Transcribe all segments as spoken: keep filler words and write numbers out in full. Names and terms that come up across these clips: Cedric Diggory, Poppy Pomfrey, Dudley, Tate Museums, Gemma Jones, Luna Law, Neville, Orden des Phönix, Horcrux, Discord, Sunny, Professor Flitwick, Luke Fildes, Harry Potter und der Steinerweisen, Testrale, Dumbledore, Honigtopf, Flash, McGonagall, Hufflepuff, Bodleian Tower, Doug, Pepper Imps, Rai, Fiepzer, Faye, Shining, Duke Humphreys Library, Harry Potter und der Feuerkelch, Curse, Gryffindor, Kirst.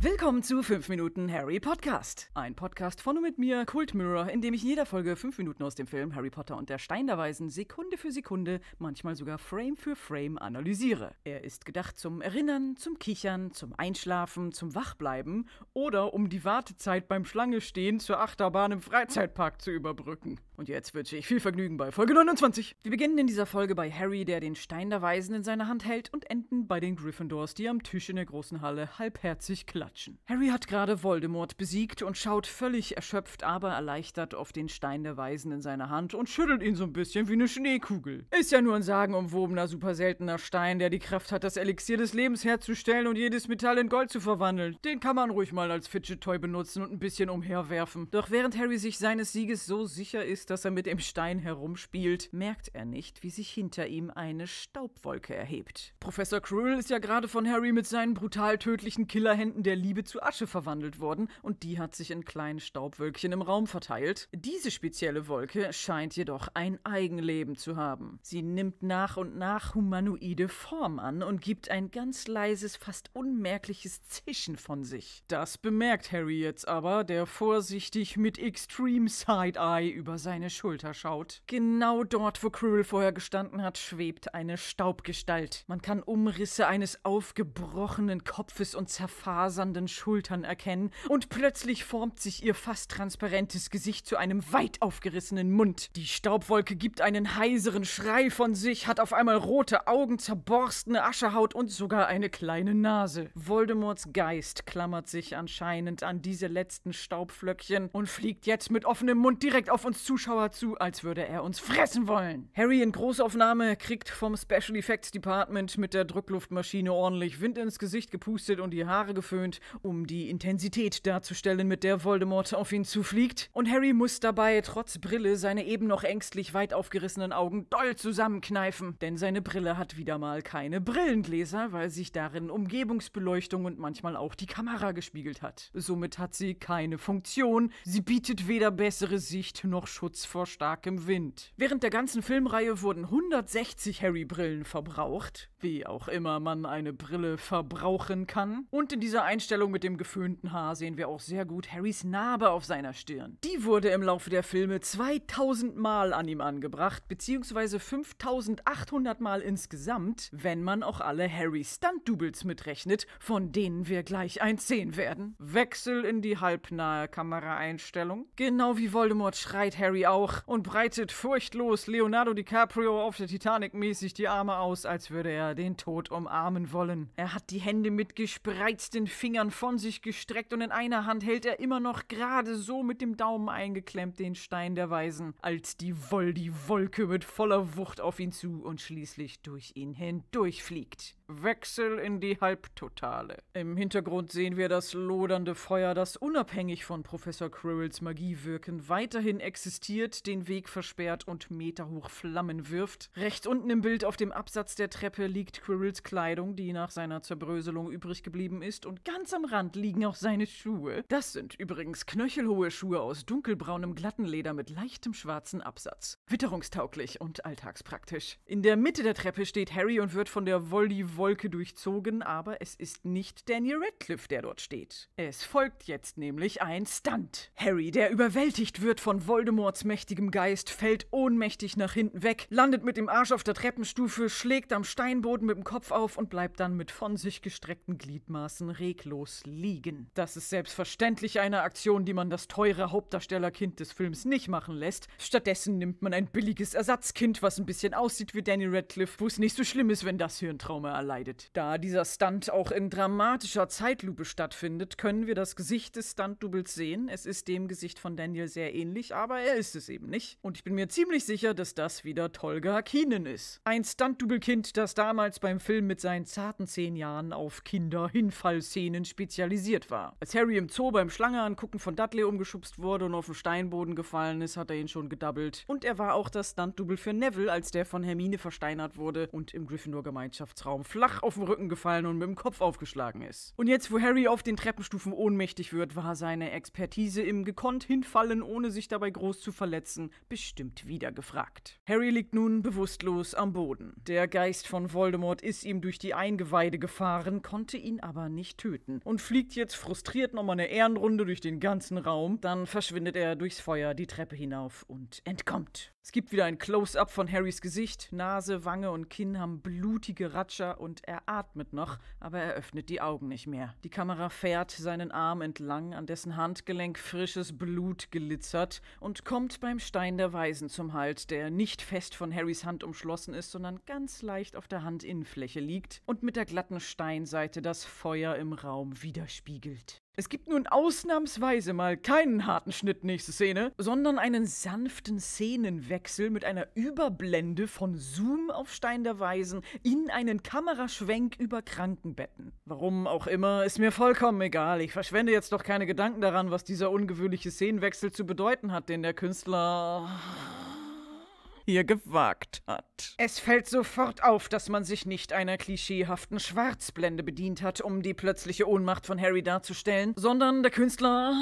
Willkommen zu fünf Minuten Harry Podcast. Ein Podcast von und mit mir, Kultmirror, in dem ich in jeder Folge fünf Minuten aus dem Film Harry Potter und der Steinerweisen Sekunde für Sekunde, manchmal sogar Frame für Frame analysiere. Er ist gedacht zum Erinnern, zum Kichern, zum Einschlafen, zum Wachbleiben oder um die Wartezeit beim Schlangestehen zur Achterbahn im Freizeitpark zu überbrücken. Und jetzt wünsche ich viel Vergnügen bei Folge neunundzwanzig. Wir beginnen in dieser Folge bei Harry, der den Stein der Weisen in seiner Hand hält, und bei den Gryffindors, die am Tisch in der großen Halle halbherzig klatschen. Harry hat gerade Voldemort besiegt und schaut völlig erschöpft, aber erleichtert auf den Stein der Weisen in seiner Hand und schüttelt ihn so ein bisschen wie eine Schneekugel. Ist ja nur ein sagenumwobener, super seltener Stein, der die Kraft hat, das Elixier des Lebens herzustellen und jedes Metall in Gold zu verwandeln. Den kann man ruhig mal als Fidget Toy benutzen und ein bisschen umherwerfen. Doch während Harry sich seines Sieges so sicher ist, dass er mit dem Stein herumspielt, merkt er nicht, wie sich hinter ihm eine Staubwolke erhebt. Professor Professor Quirrell ist ja gerade von Harry mit seinen brutal tödlichen Killerhänden der Liebe zu Asche verwandelt worden, und die hat sich in kleinen Staubwölkchen im Raum verteilt. Diese spezielle Wolke scheint jedoch ein Eigenleben zu haben. Sie nimmt nach und nach humanoide Form an und gibt ein ganz leises, fast unmerkliches Zischen von sich. Das bemerkt Harry jetzt aber, der vorsichtig mit Extreme Side-Eye über seine Schulter schaut. Genau dort, wo Quirrell vorher gestanden hat, schwebt eine Staubgestalt. Man kann um Umrisse eines aufgebrochenen Kopfes und zerfasernden Schultern erkennen, und plötzlich formt sich ihr fast transparentes Gesicht zu einem weit aufgerissenen Mund. Die Staubwolke gibt einen heiseren Schrei von sich, hat auf einmal rote Augen, zerborstene Aschehaut und sogar eine kleine Nase. Voldemorts Geist klammert sich anscheinend an diese letzten Staubflöckchen und fliegt jetzt mit offenem Mund direkt auf uns Zuschauer zu, als würde er uns fressen wollen. Harry in Großaufnahme kriegt vom Special Effects Department mit der Druckluftmaschine ordentlich Wind ins Gesicht gepustet und die Haare geföhnt, um die Intensität darzustellen, mit der Voldemort auf ihn zufliegt. Und Harry muss dabei trotz Brille seine eben noch ängstlich weit aufgerissenen Augen doll zusammenkneifen, denn seine Brille hat wieder mal keine Brillengläser, weil sich darin Umgebungsbeleuchtung und manchmal auch die Kamera gespiegelt hat. Somit hat sie keine Funktion, sie bietet weder bessere Sicht noch Schutz vor starkem Wind. Während der ganzen Filmreihe wurden hundertsechzig Harry-Brillen verbraucht, wie auch immer man eine Brille verbrauchen kann. Und in dieser Einstellung mit dem geföhnten Haar sehen wir auch sehr gut Harrys Narbe auf seiner Stirn. Die wurde im Laufe der Filme zweitausend Mal an ihm angebracht, beziehungsweise fünftausendachthundert Mal insgesamt, wenn man auch alle Harry-Stunt-Doubles mitrechnet, von denen wir gleich eins sehen werden. Wechsel in die halbnahe Kameraeinstellung. Genau wie Voldemort schreit Harry auch und breitet furchtlos Leonardo DiCaprio auf der Titanic mäßig die Arme aus, als würde er den Tod umarmen wollen. Er hat die Hände mit gespreizten Fingern von sich gestreckt und in einer Hand hält er immer noch gerade so mit dem Daumen eingeklemmt den Stein der Weisen, als die Voldi-Wolke mit voller Wucht auf ihn zu und schließlich durch ihn hindurchfliegt. Wechsel in die Halbtotale. Im Hintergrund sehen wir das lodernde Feuer, das unabhängig von Professor Quirrells Magie wirken weiterhin existiert, den Weg versperrt und meterhoch Flammen wirft. Rechts unten im Bild auf dem Absatz der Treppe liegt Quirrells Kleidung, die nach seiner Zerbröselung übrig geblieben ist, und ganz am Rand liegen auch seine Schuhe. Das sind übrigens knöchelhohe Schuhe aus dunkelbraunem glatten Leder mit leichtem schwarzen Absatz. Witterungstauglich und alltagspraktisch. In der Mitte der Treppe steht Harry und wird von der Voldi-Wolke durchzogen, aber es ist nicht Daniel Radcliffe, der dort steht. Es folgt jetzt nämlich ein Stunt. Harry, der überwältigt wird von Voldemorts mächtigem Geist, fällt ohnmächtig nach hinten weg, landet mit dem Arsch auf der Treppenstufe, schlägt am Steinboden mit dem Kopf auf und bleibt dann mit von sich gestreckten Gliedmaßen reglos liegen. Das ist selbstverständlich eine Aktion, die man das teure Hauptdarstellerkind des Films nicht machen lässt. Stattdessen nimmt man ein billiges Ersatzkind, was ein bisschen aussieht wie Daniel Radcliffe, wo es nicht so schlimm ist, wenn das Hirntrauma erlangt. Leidet. Da dieser Stunt auch in dramatischer Zeitlupe stattfindet, können wir das Gesicht des Stunt-Doubles sehen. Es ist dem Gesicht von Daniel sehr ähnlich, aber er ist es eben nicht. Und ich bin mir ziemlich sicher, dass das wieder Tolga Kienen ist. Ein Stunt-Double-Kind, das damals beim Film mit seinen zarten zehn Jahren auf Kinder-Hinfall-Szenen spezialisiert war. Als Harry im Zoo beim Schlange angucken von Dudley umgeschubst wurde und auf den Steinboden gefallen ist, hat er ihn schon gedoubelt. Und er war auch das Stunt-Double für Neville, als der von Hermine versteinert wurde und im Gryffindor-Gemeinschaftsraum flach auf den Rücken gefallen und mit dem Kopf aufgeschlagen ist. Und jetzt, wo Harry auf den Treppenstufen ohnmächtig wird, war seine Expertise im gekonnt hinfallen, ohne sich dabei groß zu verletzen, bestimmt wieder gefragt. Harry liegt nun bewusstlos am Boden. Der Geist von Voldemort ist ihm durch die Eingeweide gefahren, konnte ihn aber nicht töten und fliegt jetzt frustriert nochmal eine Ehrenrunde durch den ganzen Raum. Dann verschwindet er durchs Feuer die Treppe hinauf und entkommt. Es gibt wieder ein Close-Up von Harrys Gesicht. Nase, Wange und Kinn haben blutige Ratscher und er atmet noch, aber er öffnet die Augen nicht mehr. Die Kamera fährt seinen Arm entlang, an dessen Handgelenk frisches Blut glitzert, und kommt beim Stein der Weisen zum Halt, der nicht fest von Harrys Hand umschlossen ist, sondern ganz leicht auf der Handinnenfläche liegt und mit der glatten Steinseite das Feuer im Raum widerspiegelt. Es gibt nun ausnahmsweise mal keinen harten Schnitt nächste Szene, sondern einen sanften Szenenwechsel mit einer Überblende von Zoom auf Stein der Weisen in einen Kameraschwenk über Krankenbetten. Warum auch immer, ist mir vollkommen egal. Ich verschwende jetzt doch keine Gedanken daran, was dieser ungewöhnliche Szenenwechsel zu bedeuten hat, den der Künstler hier gewagt hat. Es fällt sofort auf, dass man sich nicht einer klischeehaften Schwarzblende bedient hat, um die plötzliche Ohnmacht von Harry darzustellen, sondern der Künstler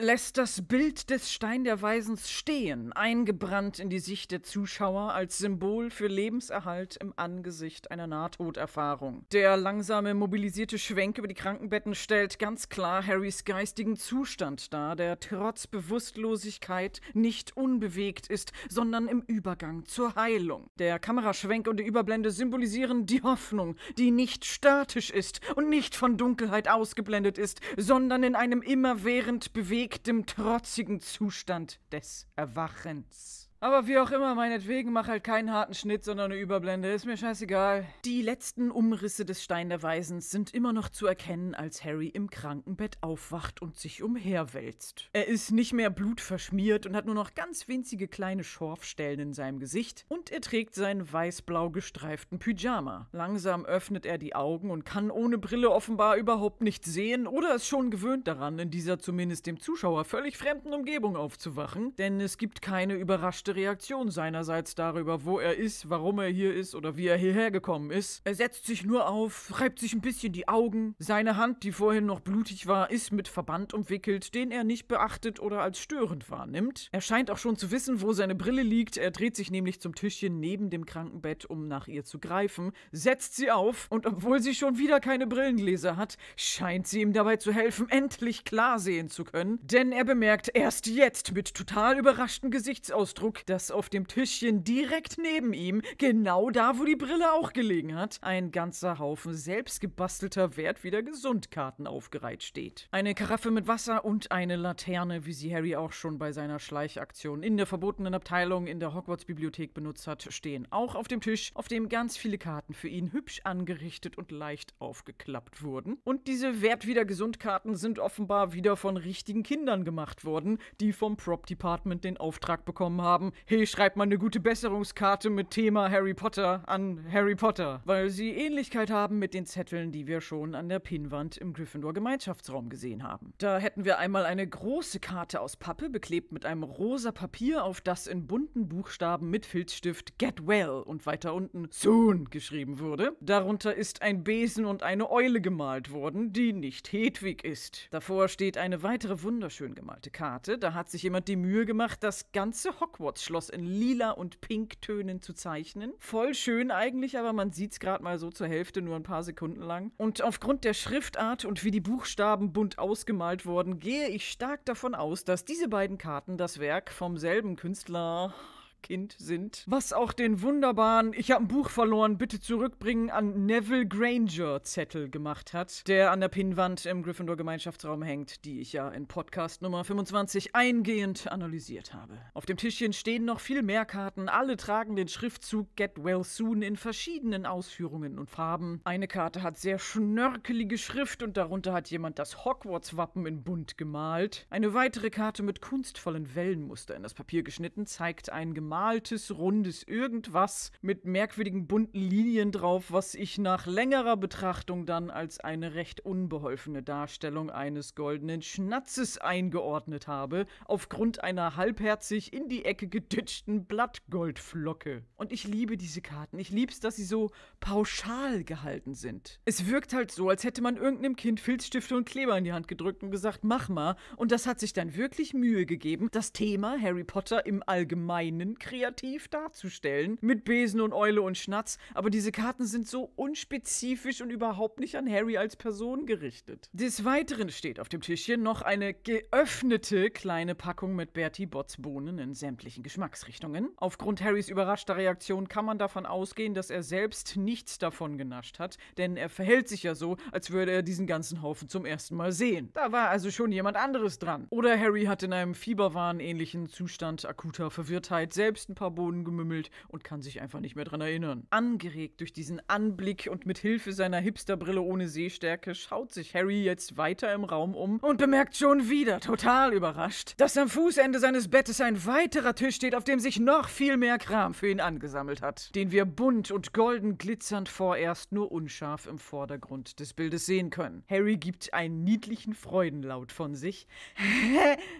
lässt das Bild des Stein der Weisens stehen, eingebrannt in die Sicht der Zuschauer als Symbol für Lebenserhalt im Angesicht einer Nahtoderfahrung. Der langsame, mobilisierte Schwenk über die Krankenbetten stellt ganz klar Harrys geistigen Zustand dar, der trotz Bewusstlosigkeit nicht unbewegt ist, sondern im Übergang zur Heilung. Der Kameraschwenk und die Überblende symbolisieren die Hoffnung, die nicht statisch ist und nicht von Dunkelheit ausgeblendet ist, sondern in einem immerwährend bewegten, dem trotzigen Zustand des Erwachens. Aber wie auch immer, meinetwegen, mach halt keinen harten Schnitt, sondern eine Überblende, ist mir scheißegal. Die letzten Umrisse des Stein der Weisen sind immer noch zu erkennen, als Harry im Krankenbett aufwacht und sich umherwälzt. Er ist nicht mehr blutverschmiert und hat nur noch ganz winzige kleine Schorfstellen in seinem Gesicht, und er trägt seinen weiß-blau gestreiften Pyjama. Langsam öffnet er die Augen und kann ohne Brille offenbar überhaupt nicht sehen oder ist schon gewöhnt daran, in dieser zumindest dem Zuschauer völlig fremden Umgebung aufzuwachen, denn es gibt keine überraschte Reaktion seinerseits darüber, wo er ist, warum er hier ist oder wie er hierher gekommen ist. Er setzt sich nur auf, reibt sich ein bisschen die Augen. Seine Hand, die vorhin noch blutig war, ist mit Verband umwickelt, den er nicht beachtet oder als störend wahrnimmt. Er scheint auch schon zu wissen, wo seine Brille liegt. Er dreht sich nämlich zum Tischchen neben dem Krankenbett, um nach ihr zu greifen, setzt sie auf und obwohl sie schon wieder keine Brillengläser hat, scheint sie ihm dabei zu helfen, endlich klar sehen zu können. Denn er bemerkt erst jetzt mit total überraschtem Gesichtsausdruck, dass auf dem Tischchen direkt neben ihm, genau da, wo die Brille auch gelegen hat, ein ganzer Haufen selbstgebastelter Wert wieder Gesundkarten aufgereiht steht. Eine Karaffe mit Wasser und eine Laterne, wie sie Harry auch schon bei seiner Schleichaktion in der verbotenen Abteilung in der Hogwarts-Bibliothek benutzt hat, stehen auch auf dem Tisch, auf dem ganz viele Karten für ihn hübsch angerichtet und leicht aufgeklappt wurden. Und diese Wert wieder Gesundkarten sind offenbar wieder von richtigen Kindern gemacht worden, die vom Prop-Department den Auftrag bekommen haben: Hey, schreibt mal eine gute Besserungskarte mit Thema Harry Potter an Harry Potter, weil sie Ähnlichkeit haben mit den Zetteln, die wir schon an der Pinnwand im Gryffindor-Gemeinschaftsraum gesehen haben. Da hätten wir einmal eine große Karte aus Pappe, beklebt mit einem rosa Papier, auf das in bunten Buchstaben mit Filzstift Get Well und weiter unten Soon geschrieben wurde. Darunter ist ein Besen und eine Eule gemalt worden, die nicht Hedwig ist. Davor steht eine weitere wunderschön gemalte Karte. Da hat sich jemand die Mühe gemacht, das ganze Hogwarts Schloss in lila und pinktönen zu zeichnen. Voll schön eigentlich, aber man sieht's gerade mal so zur Hälfte, nur ein paar Sekunden lang. Und aufgrund der Schriftart und wie die Buchstaben bunt ausgemalt wurden, gehe ich stark davon aus, dass diese beiden Karten das Werk vom selben Künstler Kind sind, was auch den wunderbaren "Ich habe ein Buch verloren, bitte zurückbringen" an Neville Granger Zettel gemacht hat, der an der Pinnwand im Gryffindor-Gemeinschaftsraum hängt, die ich ja in Podcast Nummer fünfundzwanzig eingehend analysiert habe. Auf dem Tischchen stehen noch viel mehr Karten, alle tragen den Schriftzug Get Well Soon in verschiedenen Ausführungen und Farben. Eine Karte hat sehr schnörkelige Schrift und darunter hat jemand das Hogwarts-Wappen in bunt gemalt. Eine weitere Karte mit kunstvollen Wellenmuster in das Papier geschnitten zeigt einen gemeinsamen gemaltes, rundes Irgendwas mit merkwürdigen bunten Linien drauf, was ich nach längerer Betrachtung dann als eine recht unbeholfene Darstellung eines goldenen Schnatzes eingeordnet habe, aufgrund einer halbherzig in die Ecke geditschten Blattgoldflocke. Und ich liebe diese Karten. Ich lieb's, dass sie so pauschal gehalten sind. Es wirkt halt so, als hätte man irgendeinem Kind Filzstifte und Kleber in die Hand gedrückt und gesagt, mach mal. Und das hat sich dann wirklich Mühe gegeben, das Thema Harry Potter im Allgemeinen kreativ darzustellen, mit Besen und Eule und Schnatz, aber diese Karten sind so unspezifisch und überhaupt nicht an Harry als Person gerichtet. Des Weiteren steht auf dem Tischchen noch eine geöffnete kleine Packung mit Bertie Botts Bohnen in sämtlichen Geschmacksrichtungen. Aufgrund Harrys überraschter Reaktion kann man davon ausgehen, dass er selbst nichts davon genascht hat, denn er verhält sich ja so, als würde er diesen ganzen Haufen zum ersten Mal sehen. Da war also schon jemand anderes dran. Oder Harry hat in einem Fieberwahn-ähnlichen Zustand akuter Verwirrtheit selbst ein paar Bohnen gemümmelt und kann sich einfach nicht mehr dran erinnern. Angeregt durch diesen Anblick und mit Hilfe seiner Hipsterbrille ohne Sehstärke schaut sich Harry jetzt weiter im Raum um und bemerkt schon wieder, total überrascht, dass am Fußende seines Bettes ein weiterer Tisch steht, auf dem sich noch viel mehr Kram für ihn angesammelt hat, den wir bunt und golden glitzernd vorerst nur unscharf im Vordergrund des Bildes sehen können. Harry gibt einen niedlichen Freudenlaut von sich,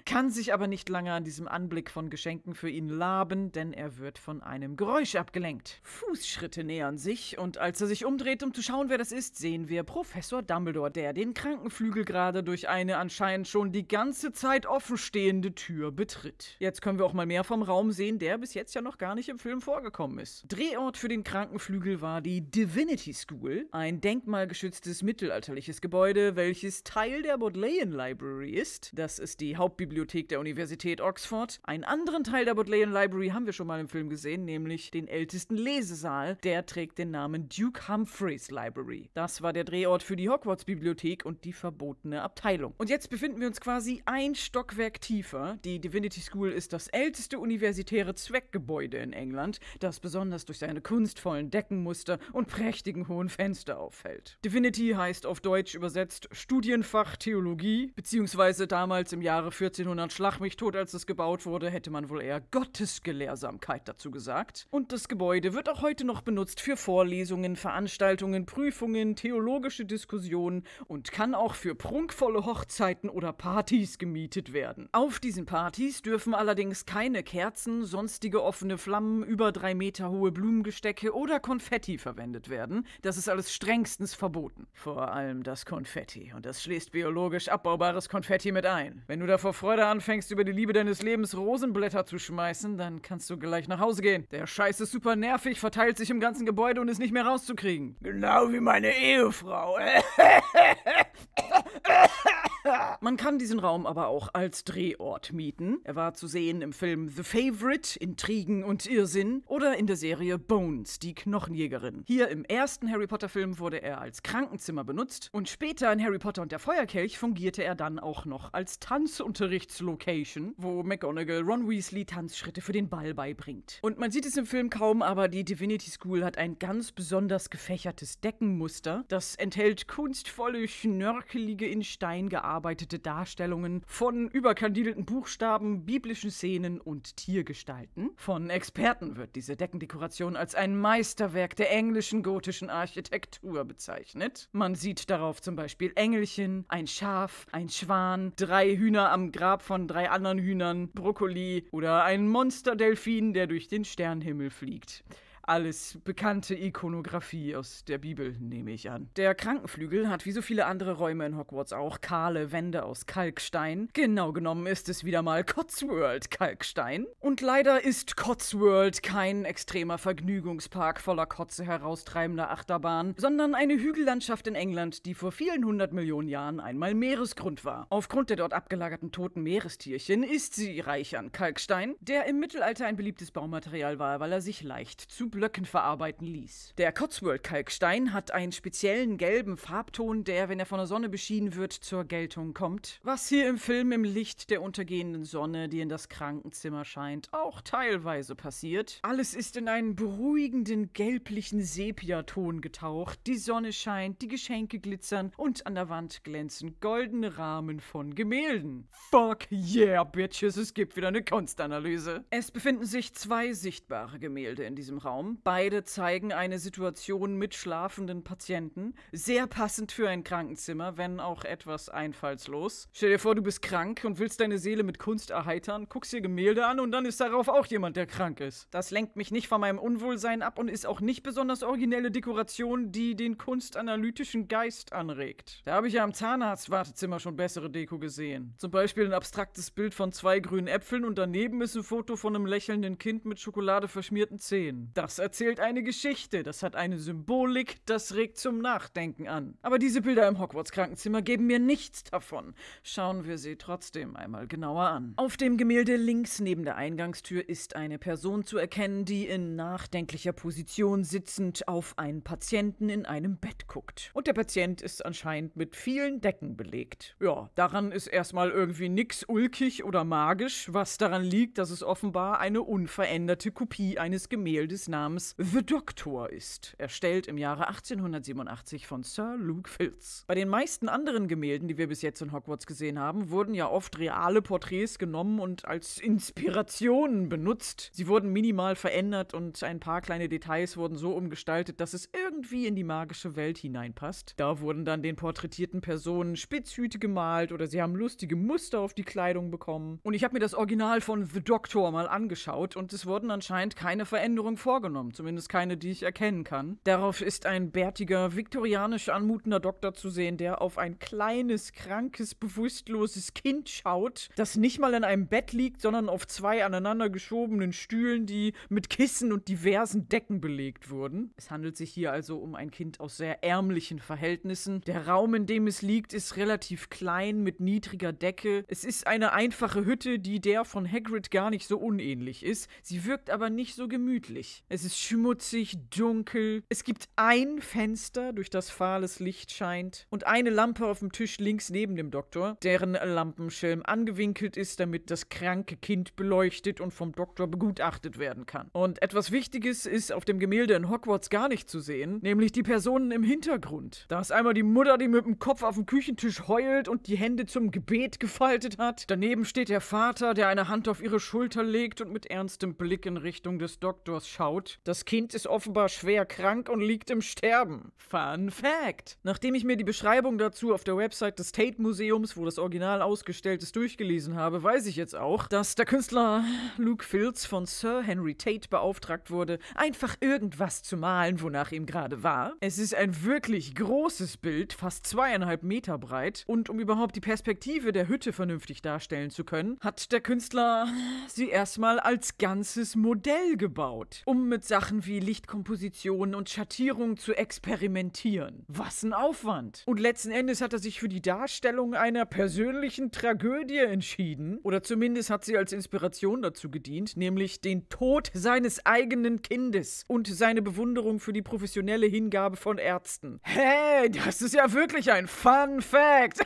kann sich aber nicht lange an diesem Anblick von Geschenken für ihn laben, denn er wird von einem Geräusch abgelenkt. Fußschritte nähern sich und als er sich umdreht, um zu schauen, wer das ist, sehen wir Professor Dumbledore, der den Krankenflügel gerade durch eine anscheinend schon die ganze Zeit offenstehende Tür betritt. Jetzt können wir auch mal mehr vom Raum sehen, der bis jetzt ja noch gar nicht im Film vorgekommen ist. Drehort für den Krankenflügel war die Divinity School, ein denkmalgeschütztes mittelalterliches Gebäude, welches Teil der Bodleian Library ist. Das ist die Hauptbibliothek der Universität Oxford. Einen anderen Teil der Bodleian Library haben wir schon mal im Film gesehen, nämlich den ältesten Lesesaal. Der trägt den Namen Duke Humphreys Library. Das war der Drehort für die Hogwarts-Bibliothek und die verbotene Abteilung. Und jetzt befinden wir uns quasi ein Stockwerk tiefer. Die Divinity School ist das älteste universitäre Zweckgebäude in England, das besonders durch seine kunstvollen Deckenmuster und prächtigen hohen Fenster auffällt. Divinity heißt auf Deutsch übersetzt Studienfach Theologie, beziehungsweise damals im Jahre vierzehnhundert schlag mich tot, als es gebaut wurde, hätte man wohl eher Gottesgelehrsamkeit dazu gesagt. Und das Gebäude wird auch heute noch benutzt für Vorlesungen, Veranstaltungen, Prüfungen, theologische Diskussionen und kann auch für prunkvolle Hochzeiten oder Partys gemietet werden. Auf diesen Partys dürfen allerdings keine Kerzen, sonstige offene Flammen, über drei Meter hohe Blumengestecke oder Konfetti verwendet werden. Das ist alles strengstens verboten. Vor allem das Konfetti. Und das schließt biologisch abbaubares Konfetti mit ein. Wenn du da vor Freude anfängst, über die Liebe deines Lebens Rosenblätter zu schmeißen, dann kannst du gleich nach Hause gehen. Der Scheiß ist super nervig, verteilt sich im ganzen Gebäude und ist nicht mehr rauszukriegen. Genau wie meine Ehefrau. Man kann diesen Raum aber auch als Drehort mieten. Er war zu sehen im Film The Favourite, Intrigen und Irrsinn, oder in der Serie Bones, die Knochenjägerin. Hier im ersten Harry Potter Film wurde er als Krankenzimmer benutzt und später in Harry Potter und der Feuerkelch fungierte er dann auch noch als Tanzunterrichtslocation, wo McGonagall Ron Weasley Tanzschritte für den Ball beibringt. Und man sieht es im Film kaum, aber die Divinity School hat ein ganz besonders gefächertes Deckenmuster. Das enthält kunstvolle, schnörkelige, in Stein gearbeitete Arbeitete Darstellungen von überkandidelten Buchstaben, biblischen Szenen und Tiergestalten. Von Experten wird diese Deckendekoration als ein Meisterwerk der englischen gotischen Architektur bezeichnet. Man sieht darauf zum Beispiel Engelchen, ein Schaf, ein Schwan, drei Hühner am Grab von drei anderen Hühnern, Brokkoli oder einen Monsterdelfin, der durch den Sternenhimmel fliegt. Alles bekannte Ikonografie aus der Bibel, nehme ich an. Der Krankenflügel hat wie so viele andere Räume in Hogwarts auch kahle Wände aus Kalkstein. Genau genommen ist es wieder mal Cotswold Kalkstein. Und leider ist Cotswold kein extremer Vergnügungspark voller Kotze heraustreibender Achterbahn, sondern eine Hügellandschaft in England, die vor vielen hundert Millionen Jahren einmal Meeresgrund war. Aufgrund der dort abgelagerten toten Meerestierchen ist sie reich an Kalkstein, der im Mittelalter ein beliebtes Baumaterial war, weil er sich leicht zu Blöcken verarbeiten ließ. Der Cotswold-Kalkstein hat einen speziellen gelben Farbton, der, wenn er von der Sonne beschienen wird, zur Geltung kommt, was hier im Film im Licht der untergehenden Sonne, die in das Krankenzimmer scheint, auch teilweise passiert. Alles ist in einen beruhigenden gelblichen Sepiaton getaucht, die Sonne scheint, die Geschenke glitzern und an der Wand glänzen goldene Rahmen von Gemälden. Fuck yeah, Bitches, es gibt wieder eine Kunstanalyse. Es befinden sich zwei sichtbare Gemälde in diesem Raum. Beide zeigen eine Situation mit schlafenden Patienten, sehr passend für ein Krankenzimmer, wenn auch etwas einfallslos. Stell dir vor, du bist krank und willst deine Seele mit Kunst erheitern, guckst dir Gemälde an und dann ist darauf auch jemand, der krank ist. Das lenkt mich nicht von meinem Unwohlsein ab und ist auch nicht besonders originelle Dekoration, die den kunstanalytischen Geist anregt. Da habe ich ja am Zahnarzt-Wartezimmer schon bessere Deko gesehen. Zum Beispiel ein abstraktes Bild von zwei grünen Äpfeln und daneben ist ein Foto von einem lächelnden Kind mit schokoladeverschmierten Zähnen. Das erzählt eine Geschichte, das hat eine Symbolik, das regt zum Nachdenken an. Aber diese Bilder im Hogwarts-Krankenzimmer geben mir nichts davon. Schauen wir sie trotzdem einmal genauer an. Auf dem Gemälde links neben der Eingangstür ist eine Person zu erkennen, die in nachdenklicher Position sitzend auf einen Patienten in einem Bett guckt. Und der Patient ist anscheinend mit vielen Decken belegt. Ja, daran ist erstmal irgendwie nix ulkig oder magisch, was daran liegt, dass es offenbar eine unveränderte Kopie eines Gemäldes namens The Doctor ist, erstellt im Jahre achtzehnhundertsiebenundachtzig von Sir Luke Fildes. Bei den meisten anderen Gemälden, die wir bis jetzt in Hogwarts gesehen haben, wurden ja oft reale Porträts genommen und als Inspirationen benutzt. Sie wurden minimal verändert und ein paar kleine Details wurden so umgestaltet, dass es irgendwie in die magische Welt hineinpasst. Da wurden dann den porträtierten Personen Spitzhüte gemalt oder sie haben lustige Muster auf die Kleidung bekommen. Und ich habe mir das Original von The Doctor mal angeschaut und es wurden anscheinend keine Veränderungen vorgenommen, zumindest keine, die ich erkennen kann. Darauf ist ein bärtiger, viktorianisch anmutender Doktor zu sehen, der auf ein kleines, krankes, bewusstloses Kind schaut, das nicht mal in einem Bett liegt, sondern auf zwei aneinander geschobenen Stühlen, die mit Kissen und diversen Decken belegt wurden. Es handelt sich hier also um ein Kind aus sehr ärmlichen Verhältnissen. Der Raum, in dem es liegt, ist relativ klein, mit niedriger Decke. Es ist eine einfache Hütte, die der von Hagrid gar nicht so unähnlich ist. Sie wirkt aber nicht so gemütlich. Es ist schmutzig, dunkel. Es gibt ein Fenster, durch das fahles Licht scheint, und eine Lampe auf dem Tisch links neben dem Doktor, deren Lampenschirm angewinkelt ist, damit das kranke Kind beleuchtet und vom Doktor begutachtet werden kann. Und etwas Wichtiges ist auf dem Gemälde in Hogwarts gar nicht zu sehen, nämlich die Personen im Hintergrund. Da ist einmal die Mutter, die mit dem Kopf auf dem Küchentisch heult und die Hände zum Gebet gefaltet hat. Daneben steht der Vater, der eine Hand auf ihre Schulter legt und mit ernstem Blick in Richtung des Doktors schaut. Das Kind ist offenbar schwer krank und liegt im Sterben. Fun Fact! Nachdem ich mir die Beschreibung dazu auf der Website des Tate Museums, wo das Original ausgestellt ist, durchgelesen habe, weiß ich jetzt auch, dass der Künstler Luke Fildes von Sir Henry Tate beauftragt wurde, einfach irgendwas zu malen, wonach ihm gerade war. Es ist ein wirklich großes Bild, fast zweieinhalb Meter breit, und um überhaupt die Perspektive der Hütte vernünftig darstellen zu können, hat der Künstler sie erstmal als ganzes Modell gebaut, um mit Sachen wie Lichtkomposition und Schattierung zu experimentieren. Was ein Aufwand! Und letzten Endes hat er sich für die Darstellung einer persönlichen Tragödie entschieden, oder zumindest hat sie als Inspiration dazu gedient, nämlich den Tod seines eigenen Kindes und seine Bewunderung für die professionelle Hingabe von Ärzten. Hey, das ist ja wirklich ein Fun Fact!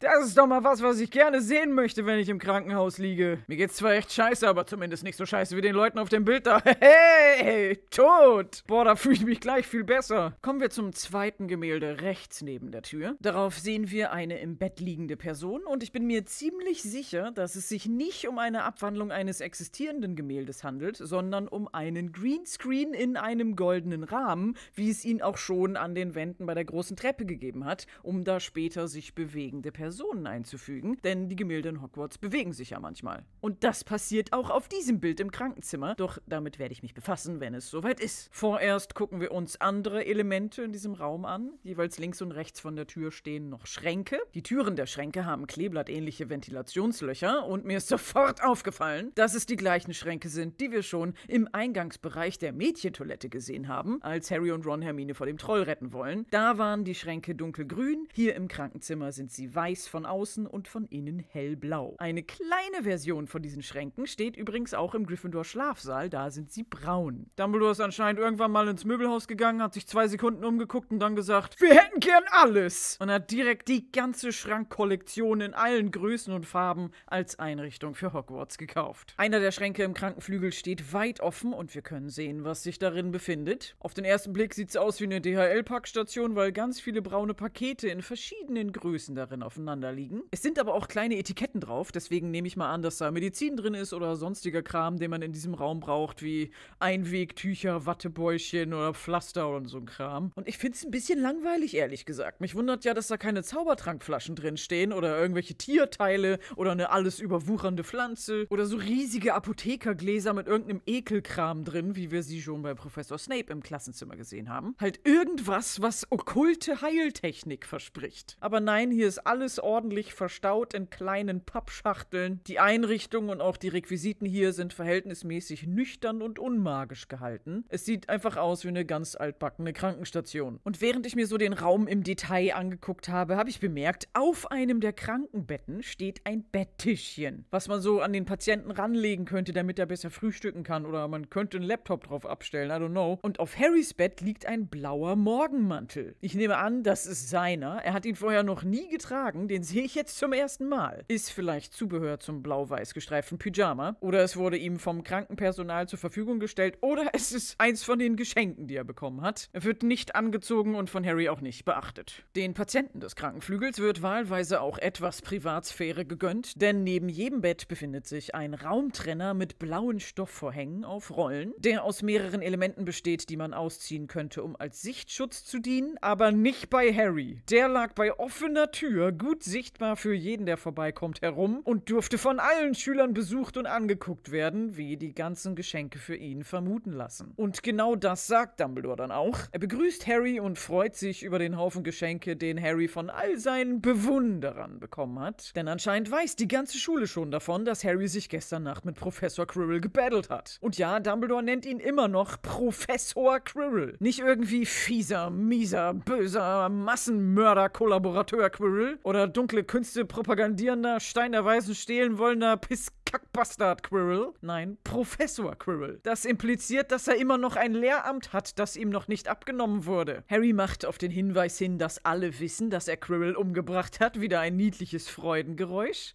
Das ist doch mal was, was ich gerne sehen möchte, wenn ich im Krankenhaus liege. Mir geht's zwar echt scheiße, aber zumindest nicht so scheiße wie den Leuten auf dem Bild da. Hey, hey, tot! Boah, da fühle ich mich gleich viel besser. Kommen wir zum zweiten Gemälde rechts neben der Tür. Darauf sehen wir eine im Bett liegende Person und ich bin mir ziemlich sicher, dass es sich nicht um eine Abwandlung eines existierenden Gemäldes handelt, sondern um einen Greenscreen in einem goldenen Rahmen, wie es ihn auch schon an den Wänden bei der großen Treppe gegeben hat, um da später sich bewegende Personen einzufügen, denn die Gemälde in Hogwarts bewegen sich ja manchmal. Und das passiert auch auf diesem Bild im Krankenzimmer, doch damit werde ich mich befassen, wenn es soweit ist. Vorerst gucken wir uns andere Elemente in diesem Raum an. Jeweils links und rechts von der Tür stehen noch Schränke. Die Türen der Schränke haben kleeblattähnliche Ventilationslöcher und mir ist sofort aufgefallen, dass es die gleichen Schränke sind, die wir schon im Eingangsbereich der Mädchentoilette gesehen haben, als Harry und Ron Hermine vor dem Troll retten wollen. Da waren die Schränke dunkelgrün, hier im Krankenzimmer sind sie weiß von außen und von innen hellblau. Eine kleine Version von diesen Schränken steht übrigens auch im Gryffindor Schlafsaal, da sind sie braun. Clown. Dumbledore ist anscheinend irgendwann mal ins Möbelhaus gegangen, hat sich zwei Sekunden umgeguckt und dann gesagt, wir hätten gern alles. Und hat direkt die ganze Schrankkollektion in allen Größen und Farben als Einrichtung für Hogwarts gekauft. Einer der Schränke im Krankenflügel steht weit offen und wir können sehen, was sich darin befindet. Auf den ersten Blick sieht es aus wie eine D H L-Packstation, weil ganz viele braune Pakete in verschiedenen Größen darin aufeinander liegen. Es sind aber auch kleine Etiketten drauf, deswegen nehme ich mal an, dass da Medizin drin ist oder sonstiger Kram, den man in diesem Raum braucht, wie Einwegtücher, Wattebäuschen oder Pflaster und so ein Kram. Und ich finde es ein bisschen langweilig, ehrlich gesagt. Mich wundert ja, dass da keine Zaubertrankflaschen drin stehen oder irgendwelche Tierteile oder eine alles überwuchernde Pflanze oder so riesige Apothekergläser mit irgendeinem Ekelkram drin, wie wir sie schon bei Professor Snape im Klassenzimmer gesehen haben. Halt irgendwas, was okkulte Heiltechnik verspricht. Aber nein, hier ist alles ordentlich verstaut in kleinen Pappschachteln. Die Einrichtung und auch die Requisiten hier sind verhältnismäßig nüchtern und unmagisch gehalten. Es sieht einfach aus wie eine ganz altbackene Krankenstation. Und während ich mir so den Raum im Detail angeguckt habe, habe ich bemerkt, auf einem der Krankenbetten steht ein Betttischchen, was man so an den Patienten ranlegen könnte, damit er besser frühstücken kann, oder man könnte einen Laptop drauf abstellen, I don't know. Und auf Harrys Bett liegt ein blauer Morgenmantel. Ich nehme an, das ist seiner. Er hat ihn vorher noch nie getragen, den sehe ich jetzt zum ersten Mal. Ist vielleicht Zubehör zum blau-weiß gestreiften Pyjama, oder es wurde ihm vom Krankenpersonal zur Verfügung gestellt, oder es ist eins von den Geschenken, die er bekommen hat. Er wird nicht angezogen und von Harry auch nicht beachtet. Den Patienten des Krankenflügels wird wahlweise auch etwas Privatsphäre gegönnt, denn neben jedem Bett befindet sich ein Raumtrenner mit blauen Stoffvorhängen auf Rollen, der aus mehreren Elementen besteht, die man ausziehen könnte, um als Sichtschutz zu dienen, aber nicht bei Harry. Der lag bei offener Tür, gut sichtbar für jeden, der vorbeikommt, herum und durfte von allen Schülern besucht und angeguckt werden, wie die ganzen Geschenke für ihn vermuten lassen. Und genau das sagt Dumbledore dann auch. Er begrüßt Harry und freut sich über den Haufen Geschenke, den Harry von all seinen Bewunderern bekommen hat. Denn anscheinend weiß die ganze Schule schon davon, dass Harry sich gestern Nacht mit Professor Quirrell gebattelt hat. Und ja, Dumbledore nennt ihn immer noch Professor Quirrell. Nicht irgendwie fieser, mieser, böser Massenmörder-Kollaborateur Quirrell oder dunkle Künste propagandierender, Steinerweisen stehlen wollender Pisskackbastard Quirrell. Nein, Professor Quirrell. Das impliziert, dass er immer noch ein Lehramt hat, das ihm noch nicht abgenommen wurde. Harry macht auf den Hinweis hin, dass alle wissen, dass er Quirrell umgebracht hat, wieder ein niedliches Freudengeräusch.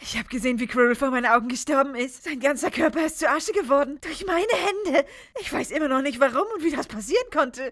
Ich habe gesehen, wie Quirrell vor meinen Augen gestorben ist. Sein ganzer Körper ist zu Asche geworden. Durch meine Hände. Ich weiß immer noch nicht, warum und wie das passieren konnte.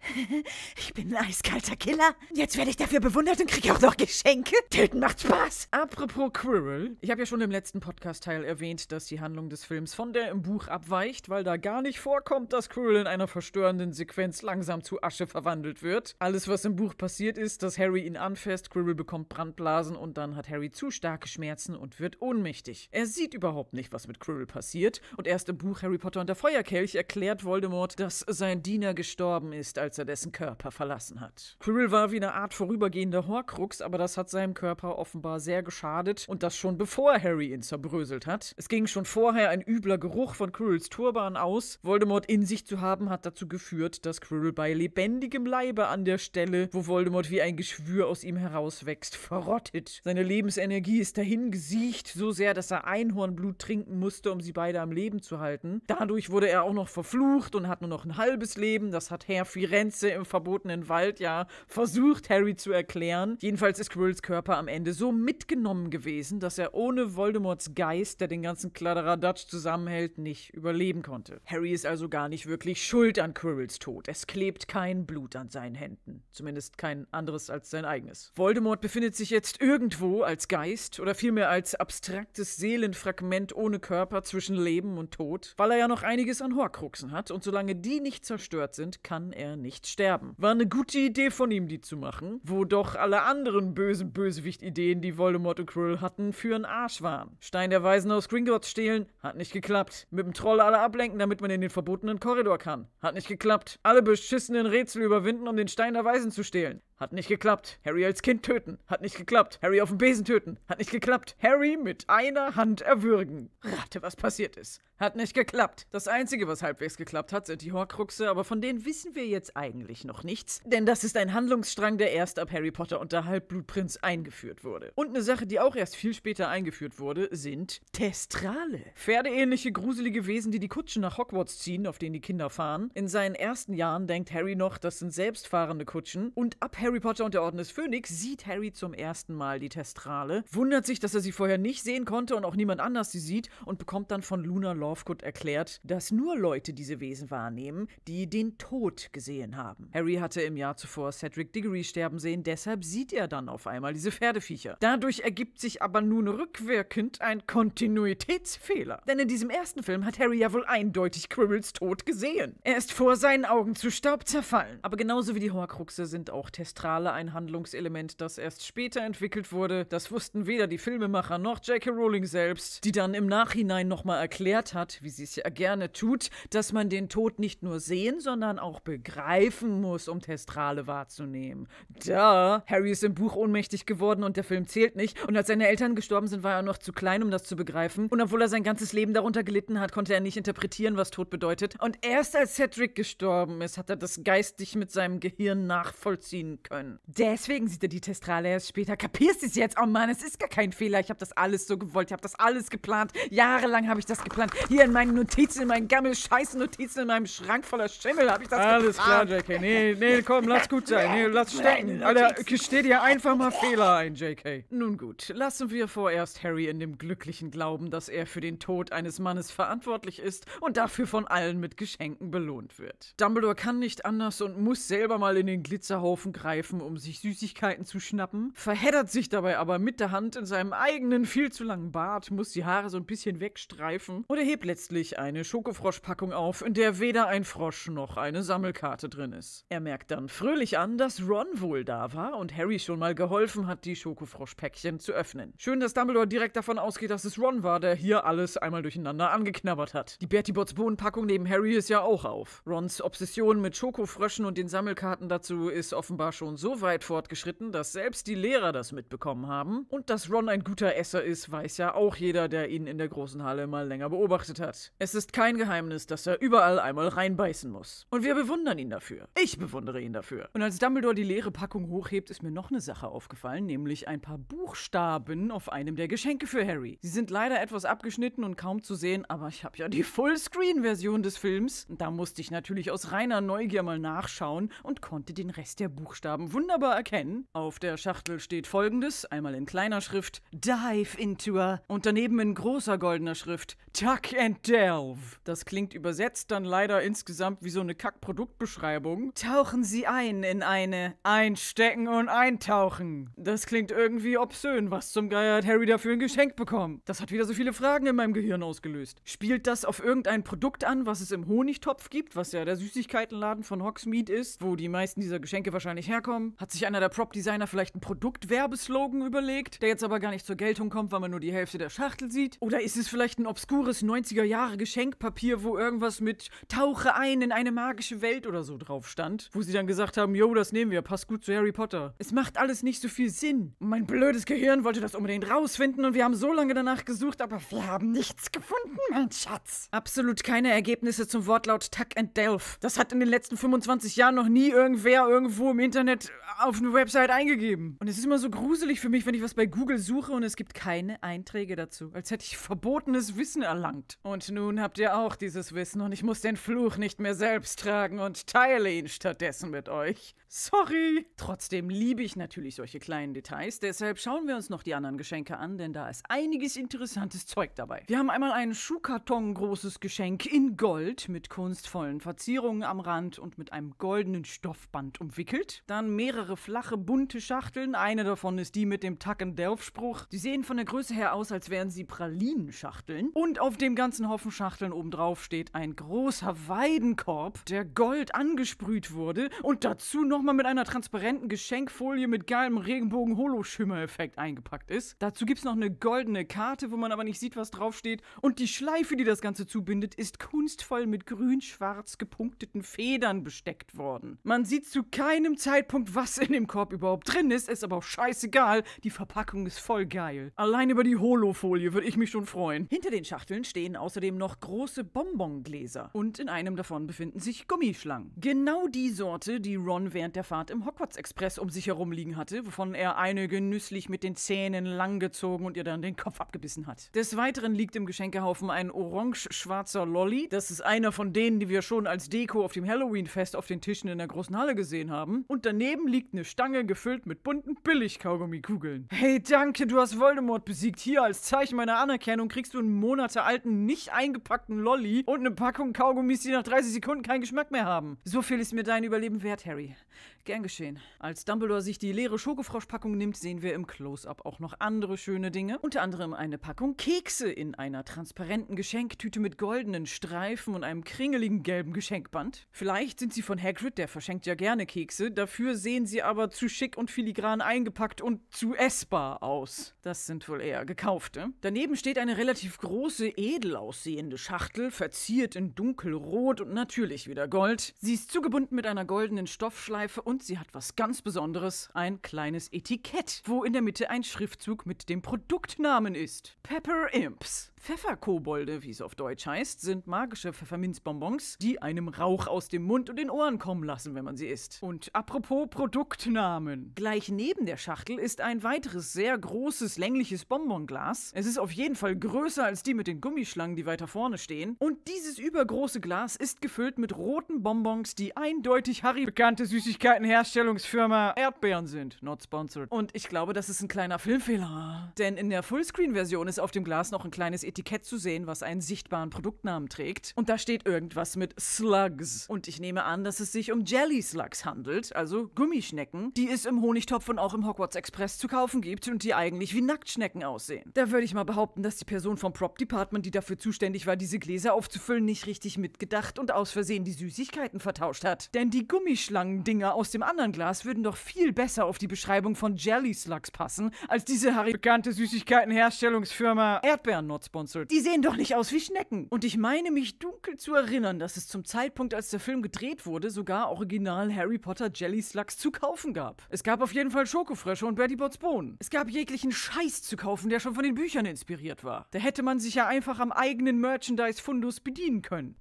Ich bin ein eiskalter Killer. Jetzt werde ich dafür bewundert und kriege auch noch Geschenke. Töten macht Spaß. Apropos Quirrell. Ich habe ja schon im letzten Podcast-Teil erwähnt, dass die Handlung des Films von der im Buch abweicht, weil da gar nicht vorkommt, dass Quirrell in einer verstörenden Sequenz langsam zu Asche verwandelt wird. Alles, was im Buch passiert ist, dass Harry ihn anfasst, Quirrell bekommt Brandblasen und dann hat Harry zu starke Schmerzen und wird ohnmächtig. Er sieht überhaupt nicht, was mit Quirrell passiert und erst im Buch Harry Potter und der Feuerkelch erklärt Voldemort, dass sein Diener gestorben ist, als er dessen Körper verlassen hat. Quirrell war wie eine Art vorübergehender Horcrux, aber das hat seinem Körper offenbar sehr geschadet und das schon bevor Harry ihn zerbröselt hat. Es ging schon vorher ein übler Geruch von Quirrells Turban aus. Voldemort in sich zu haben hat dazu geführt, dass Quirrell bei lebendigem Leibe an der Stelle, wo Voldemort wie ein Geschwür aus ihm herauswächst, verrottet. Seine Lebensenergie ist dahin gesiecht, so sehr, dass er Einhornblut trinken musste, um sie beide am Leben zu halten. Dadurch wurde er auch noch verflucht und hat nur noch ein halbes Leben. Das hat Herr Firenze im verbotenen Wald ja versucht, Harry zu erklären. Jedenfalls ist Quirrells Körper am Ende so mitgenommen gewesen, dass er ohne Voldemorts Geist, der den ganzen Kladderadatsch zusammenhält, nicht überleben konnte. Harry ist also gar nicht wirklich schuld an Quirrells Tod. Es klebt kein Blut an seinen Händen. Zumindest kein anderes als sein eigenes. Voldemort befindet sich jetzt irgendwo als Geist oder vielmehr als abstraktes Seelenfragment ohne Körper zwischen Leben und Tod, weil er ja noch einiges an Horcruxen hat und solange die nicht zerstört sind, kann er nicht sterben. War eine gute Idee von ihm, die zu machen, wo doch alle anderen bösen Bösewicht-Ideen, die Voldemort und Quirrell hatten, für einen Arsch waren. Stein der Weisen aus Gringotts stehlen, hat nicht geklappt. Mit dem Troll alle ablenken, damit man in den verbotenen Korridor kann, hat nicht geklappt. Alle beschissenen Rätsel überwinden, um den Stein der Weisen zu stehlen. Hat nicht geklappt. Harry als Kind töten. Hat nicht geklappt. Harry auf dem Besen töten. Hat nicht geklappt. Harry mit einer Hand erwürgen. Rate, was passiert ist. Hat nicht geklappt. Das Einzige, was halbwegs geklappt hat, sind die Horcruxe, aber von denen wissen wir jetzt eigentlich noch nichts, denn das ist ein Handlungsstrang, der erst ab Harry Potter und der Halbblutprinz eingeführt wurde. Und eine Sache, die auch erst viel später eingeführt wurde, sind Testrale. Pferdeähnliche, gruselige Wesen, die die Kutschen nach Hogwarts ziehen, auf denen die Kinder fahren. In seinen ersten Jahren denkt Harry noch, das sind selbstfahrende Kutschen, und ab Harry Potter und der Orden des Phönix sieht Harry zum ersten Mal die Testrale, wundert sich, dass er sie vorher nicht sehen konnte und auch niemand anders sie sieht, und bekommt dann von Luna Law erklärt, dass nur Leute diese Wesen wahrnehmen, die den Tod gesehen haben. Harry hatte im Jahr zuvor Cedric Diggory sterben sehen, deshalb sieht er dann auf einmal diese Pferdeviecher. Dadurch ergibt sich aber nun rückwirkend ein Kontinuitätsfehler. Denn in diesem ersten Film hat Harry ja wohl eindeutig Quirrells Tod gesehen. Er ist vor seinen Augen zu Staub zerfallen. Aber genauso wie die Horcruxe sind auch Testrale ein Handlungselement, das erst später entwickelt wurde. Das wussten weder die Filmemacher noch J K Rowling selbst, die dann im Nachhinein nochmal erklärt hat, wie sie es ja gerne tut, dass man den Tod nicht nur sehen, sondern auch begreifen muss, um Testrale wahrzunehmen. Da, Harry ist im Buch ohnmächtig geworden und der Film zählt nicht. Und als seine Eltern gestorben sind, war er noch zu klein, um das zu begreifen. Und obwohl er sein ganzes Leben darunter gelitten hat, konnte er nicht interpretieren, was Tod bedeutet. Und erst als Cedric gestorben ist, hat er das geistig mit seinem Gehirn nachvollziehen können. Deswegen sieht er die Testrale erst später. Kapierst du es jetzt? Oh Mann, es ist gar kein Fehler. Ich habe das alles so gewollt. Ich habe das alles geplant. Jahrelang habe ich das geplant. Hier in meinen Notizen, in meinen Gammel-Scheißen-Notizen, in meinem Schrank voller Schimmel habe ich das Alles getan. klar, J K. Nee, nee, komm, lass gut sein. Nee, lass stecken. Alter, gesteh dir einfach mal Fehler ein, J K. Nun gut, lassen wir vorerst Harry in dem glücklichen Glauben, dass er für den Tod eines Mannes verantwortlich ist und dafür von allen mit Geschenken belohnt wird. Dumbledore kann nicht anders und muss selber mal in den Glitzerhaufen greifen, um sich Süßigkeiten zu schnappen, verheddert sich dabei aber mit der Hand in seinem eigenen viel zu langen Bart, muss die Haare so ein bisschen wegstreifen und er hebt letztlich eine Schokofrosch-Packung auf, in der weder ein Frosch noch eine Sammelkarte drin ist. Er merkt dann fröhlich an, dass Ron wohl da war und Harry schon mal geholfen hat, die Schokofrosch-Päckchen zu öffnen. Schön, dass Dumbledore direkt davon ausgeht, dass es Ron war, der hier alles einmal durcheinander angeknabbert hat. Die Bertie Botts Bohnenpackung neben Harry ist ja auch auf. Rons Obsession mit Schokofröschen und den Sammelkarten dazu ist offenbar schon so weit fortgeschritten, dass selbst die Lehrer das mitbekommen haben. Und dass Ron ein guter Esser ist, weiß ja auch jeder, der ihn in der großen Halle mal länger beobachtet hat. Es ist kein Geheimnis, dass er überall einmal reinbeißen muss. Und wir bewundern ihn dafür. Ich bewundere ihn dafür. Und als Dumbledore die leere Packung hochhebt, ist mir noch eine Sache aufgefallen, nämlich ein paar Buchstaben auf einem der Geschenke für Harry. Sie sind leider etwas abgeschnitten und kaum zu sehen, aber ich habe ja die Fullscreen-Version des Films. Da musste ich natürlich aus reiner Neugier mal nachschauen und konnte den Rest der Buchstaben wunderbar erkennen. Auf der Schachtel steht Folgendes, einmal in kleiner Schrift, Dive into a, und daneben in großer goldener Schrift, Tuck and delve. Das klingt übersetzt dann leider insgesamt wie so eine Kack-Produktbeschreibung. Tauchen Sie ein in eine Einstecken und Eintauchen. Das klingt irgendwie obszön. Was zum Geier hat Harry dafür ein Geschenk bekommen? Das hat wieder so viele Fragen in meinem Gehirn ausgelöst. Spielt das auf irgendein Produkt an, was es im Honigtopf gibt, was ja der Süßigkeitenladen von Hogsmeade ist, wo die meisten dieser Geschenke wahrscheinlich herkommen? Hat sich einer der Prop-Designer vielleicht einen Produktwerbeslogan überlegt, der jetzt aber gar nicht zur Geltung kommt, weil man nur die Hälfte der Schachtel sieht? Oder ist es vielleicht ein obskures neunziger Jahre Geschenkpapier, wo irgendwas mit Tauche ein in eine magische Welt oder so drauf stand, wo sie dann gesagt haben, jo, das nehmen wir, passt gut zu Harry Potter. Es macht alles nicht so viel Sinn. Mein blödes Gehirn wollte das unbedingt rausfinden und wir haben so lange danach gesucht, aber wir haben nichts gefunden, mein Schatz. Absolut keine Ergebnisse zum Wortlaut Tuck and Delve. Das hat in den letzten fünfundzwanzig Jahren noch nie irgendwer irgendwo im Internet auf eine Website eingegeben. Und es ist immer so gruselig für mich, wenn ich was bei Google suche und es gibt keine Einträge dazu. Als hätte ich verbotenes Wissen erlangt. Und nun habt ihr auch dieses Wissen und ich muss den Fluch nicht mehr selbst tragen und teile ihn stattdessen mit euch. Sorry! Trotzdem liebe ich natürlich solche kleinen Details, deshalb schauen wir uns noch die anderen Geschenke an, denn da ist einiges interessantes Zeug dabei. Wir haben einmal ein Schuhkarton großes Geschenk in Gold mit kunstvollen Verzierungen am Rand und mit einem goldenen Stoffband umwickelt. Dann mehrere flache, bunte Schachteln, eine davon ist die mit dem Tuck-and-Delve-Spruch. Die sehen von der Größe her aus, als wären sie Pralinenschachteln. Und auf dem ganzen Haufen Schachteln obendrauf steht ein großer Weidenkorb, der gold angesprüht wurde und dazu noch mal mit einer transparenten Geschenkfolie mit geilem Regenbogen-Holo-Schimmer-Effekt eingepackt ist. Dazu gibt es noch eine goldene Karte, wo man aber nicht sieht, was draufsteht. Und die Schleife, die das Ganze zubindet, ist kunstvoll mit grün-schwarz gepunkteten Federn besteckt worden. Man sieht zu keinem Zeitpunkt Zeitpunkt, was in dem Korb überhaupt drin ist, ist aber auch scheißegal. Die Verpackung ist voll geil. Allein über die Holofolie würde ich mich schon freuen. Hinter den Schachteln stehen außerdem noch große Bonbongläser. Und in einem davon befinden sich Gummischlangen. Genau die Sorte, die Ron während der Fahrt im Hogwarts-Express um sich herum liegen hatte, wovon er eine genüsslich mit den Zähnen langgezogen und ihr dann den Kopf abgebissen hat. Des Weiteren liegt im Geschenkehaufen ein orange-schwarzer Lolli. Das ist einer von denen, die wir schon als Deko auf dem Halloween-Fest auf den Tischen in der großen Halle gesehen haben. Und daneben liegt eine Stange gefüllt mit bunten Billig-Kaugummikugeln. Hey, danke, du hast Voldemort besiegt. Hier, als Zeichen meiner Anerkennung, kriegst du einen monatealten, nicht eingepackten Lolli und eine Packung Kaugummis, die nach dreißig Sekunden keinen Geschmack mehr haben. So viel ist mir dein Überleben wert, Harry. Gern geschehen. Als Dumbledore sich die leere Schokofrosch-Packung nimmt, sehen wir im Close-Up auch noch andere schöne Dinge. Unter anderem eine Packung Kekse in einer transparenten Geschenktüte mit goldenen Streifen und einem kringeligen gelben Geschenkband. Vielleicht sind sie von Hagrid, der verschenkt ja gerne Kekse. Dafür sehen sie aber zu schick und filigran eingepackt und zu essbar aus. Das sind wohl eher gekaufte. Daneben steht eine relativ große, edel aussehende Schachtel, verziert in dunkelrot und natürlich wieder Gold. Sie ist zugebunden mit einer goldenen Stoffschleife und sie hat was ganz Besonderes, ein kleines Etikett, wo in der Mitte ein Schriftzug mit dem Produktnamen ist. Pepper Imps. Pfefferkobolde, wie es auf Deutsch heißt, sind magische Pfefferminzbonbons, die einem Rauch aus dem Mund und den Ohren kommen lassen, wenn man sie isst. Und apropos Produktnamen. Gleich neben der Schachtel ist ein weiteres sehr großes, längliches Bonbonglas. Es ist auf jeden Fall größer als die mit den Gummischlangen, die weiter vorne stehen. Und dieses übergroße Glas ist gefüllt mit roten Bonbons, die eindeutig Harry bekannte Süßigkeitenherstellungsfirma Erdbeeren sind. Not sponsored. Und ich glaube, das ist ein kleiner Filmfehler. Denn in der Fullscreen-Version ist auf dem Glas noch ein kleines Etikett zu sehen, was einen sichtbaren Produktnamen trägt. Und da steht irgendwas mit Slugs. Und ich nehme an, dass es sich um Jelly Slugs handelt, also Gummischnecken, die es im Honigtopf und auch im Hogwarts Express zu kaufen gibt und die eigentlich wie Nacktschnecken aussehen. Da würde ich mal behaupten, dass die Person vom Prop Department, die dafür zuständig war, diese Gläser aufzufüllen, nicht richtig mitgedacht und aus Versehen die Süßigkeiten vertauscht hat. Denn die Gummischlangendinger aus dem anderen Glas würden doch viel besser auf die Beschreibung von Jelly Slugs passen, als diese Harry bekannte Süßigkeitenherstellungsfirma Erdbeeren Not Sponsored. Die sehen doch nicht aus wie Schnecken. Und ich meine mich dunkel zu erinnern, dass es zum Zeitpunkt, als der Film gedreht wurde, sogar original Harry Potter Jelly Slugs zu kaufen gab. Es gab auf jeden Fall Schokofrösche und Bertie Botts Bohnen. Es gab jeglichen Scheiß zu kaufen, der schon von den Büchern inspiriert war. Da hätte man sich ja einfach am eigenen Merchandise-Fundus bedienen können.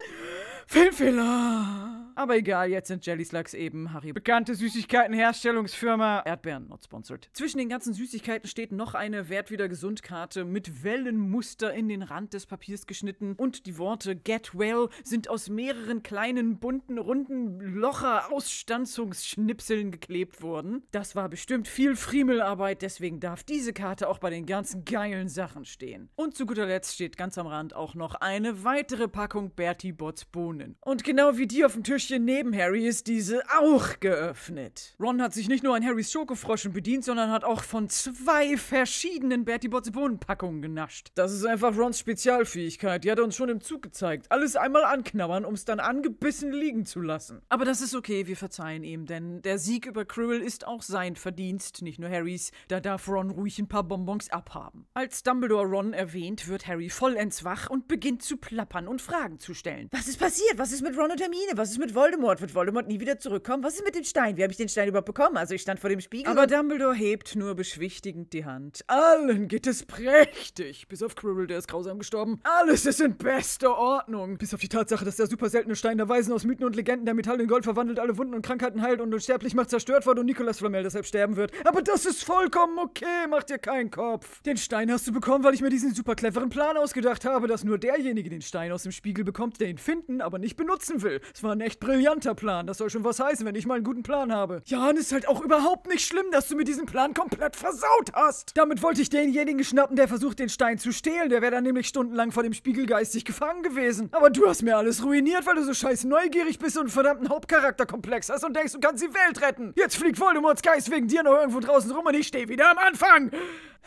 Filmfehler! Aber egal, jetzt sind Jelly Slugs eben Harry bekannte Süßigkeitenherstellungsfirma Erdbeeren, not sponsored. Zwischen den ganzen Süßigkeiten steht noch eine Werd-wieder-gesund-Karte mit Wellenmuster in den Rand des Papiers geschnitten und die Worte Get Well sind aus mehreren kleinen, bunten, runden Locher-Ausstanzungsschnipseln geklebt worden. Das war bestimmt viel Friemelarbeit, deswegen darf diese Karte auch bei den ganzen geilen Sachen stehen. Und zu guter Letzt steht ganz am Rand auch noch eine weitere Packung Bertie Botts Bohnen. Und genau wie die auf dem Tischchen neben Harry ist diese auch geöffnet. Ron hat sich nicht nur an Harrys Schokofroschen bedient, sondern hat auch von zwei verschiedenen Bertie Botts Bohnenpackungen genascht. Das ist einfach Rons Spezialfähigkeit, die hat er uns schon im Zug gezeigt. Alles einmal anknabbern, um es dann angebissen liegen zu lassen. Aber das ist okay, wir verzeihen ihm, denn der Sieg über Quirrell ist auch sein Verdienst, nicht nur Harrys. Da darf Ron ruhig ein paar Bonbons abhaben. Als Dumbledore Ron erwähnt, wird Harry vollends wach und beginnt zu plappern und Fragen zu stellen. Was ist passiert? Was ist mit Ron und Hermine? Was ist mit Voldemort? Wird Voldemort nie wieder zurückkommen? Was ist mit dem Stein? Wie habe ich den Stein überhaupt bekommen? Also ich stand vor dem Spiegel. Aber Dumbledore hebt nur beschwichtigend die Hand. Allen geht es prächtig. Bis auf Quirrell, der ist grausam gestorben. Alles ist in bester Ordnung. Bis auf die Tatsache, dass der super seltene Stein der Weisen aus Mythen und Legenden, der Metall in Gold verwandelt, alle Wunden und Krankheiten heilt und unsterblich macht, zerstört wurde und Nicolas Flamel deshalb sterben wird. Aber das ist vollkommen okay. Mach dir keinen Kopf. Den Stein hast du bekommen, weil ich mir diesen super cleveren Plan ausgedacht habe, dass nur derjenige den Stein aus dem Spiegel bekommt, der ihn finden, aber nicht benutzen will. Es war ein echt brillanter Plan. Das soll schon was heißen, wenn ich mal einen guten Plan habe. Ja, und es ist halt auch überhaupt nicht schlimm, dass du mir diesen Plan komplett versaut hast. Damit wollte ich denjenigen schnappen, der versucht, den Stein zu stehlen. Der wäre dann nämlich stundenlang vor dem Spiegel geistig gefangen gewesen. Aber du hast mir alles ruiniert, weil du so scheiß neugierig bist und einen verdammten Hauptcharakterkomplex hast und denkst, du kannst die Welt retten. Jetzt fliegt Voldemorts Geist wegen dir noch irgendwo draußen rum und ich stehe wieder am Anfang.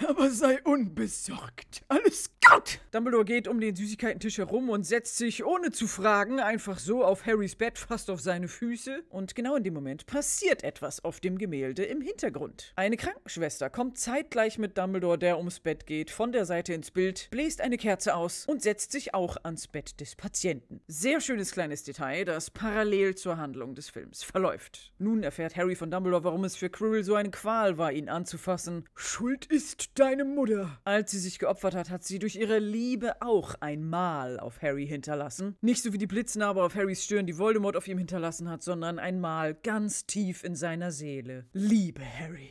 aber sei unbesorgt. Alles gut! Dumbledore geht um den Süßigkeitentisch herum und setzt sich, ohne zu fragen, einfach so auf Harrys Bett, fast auf seine Füße. Und genau in dem Moment passiert etwas auf dem Gemälde im Hintergrund. Eine Krankenschwester kommt zeitgleich mit Dumbledore, der ums Bett geht, von der Seite ins Bild, bläst eine Kerze aus und setzt sich auch ans Bett des Patienten. Sehr schönes kleines Detail, das parallel zur Handlung des Films verläuft. Nun erfährt Harry von Dumbledore, warum es für Quirrell so eine Qual war, ihn anzufassen. Schuld ist deine Mutter. Als sie sich geopfert hat, hat sie durch ihre Liebe auch ein Mal auf Harry hinterlassen. Nicht so wie die Blitznarbe auf Harrys Stirn, die Voldemort auf ihm hinterlassen hat, sondern ein Mal ganz tief in seiner Seele. Liebe, Harry.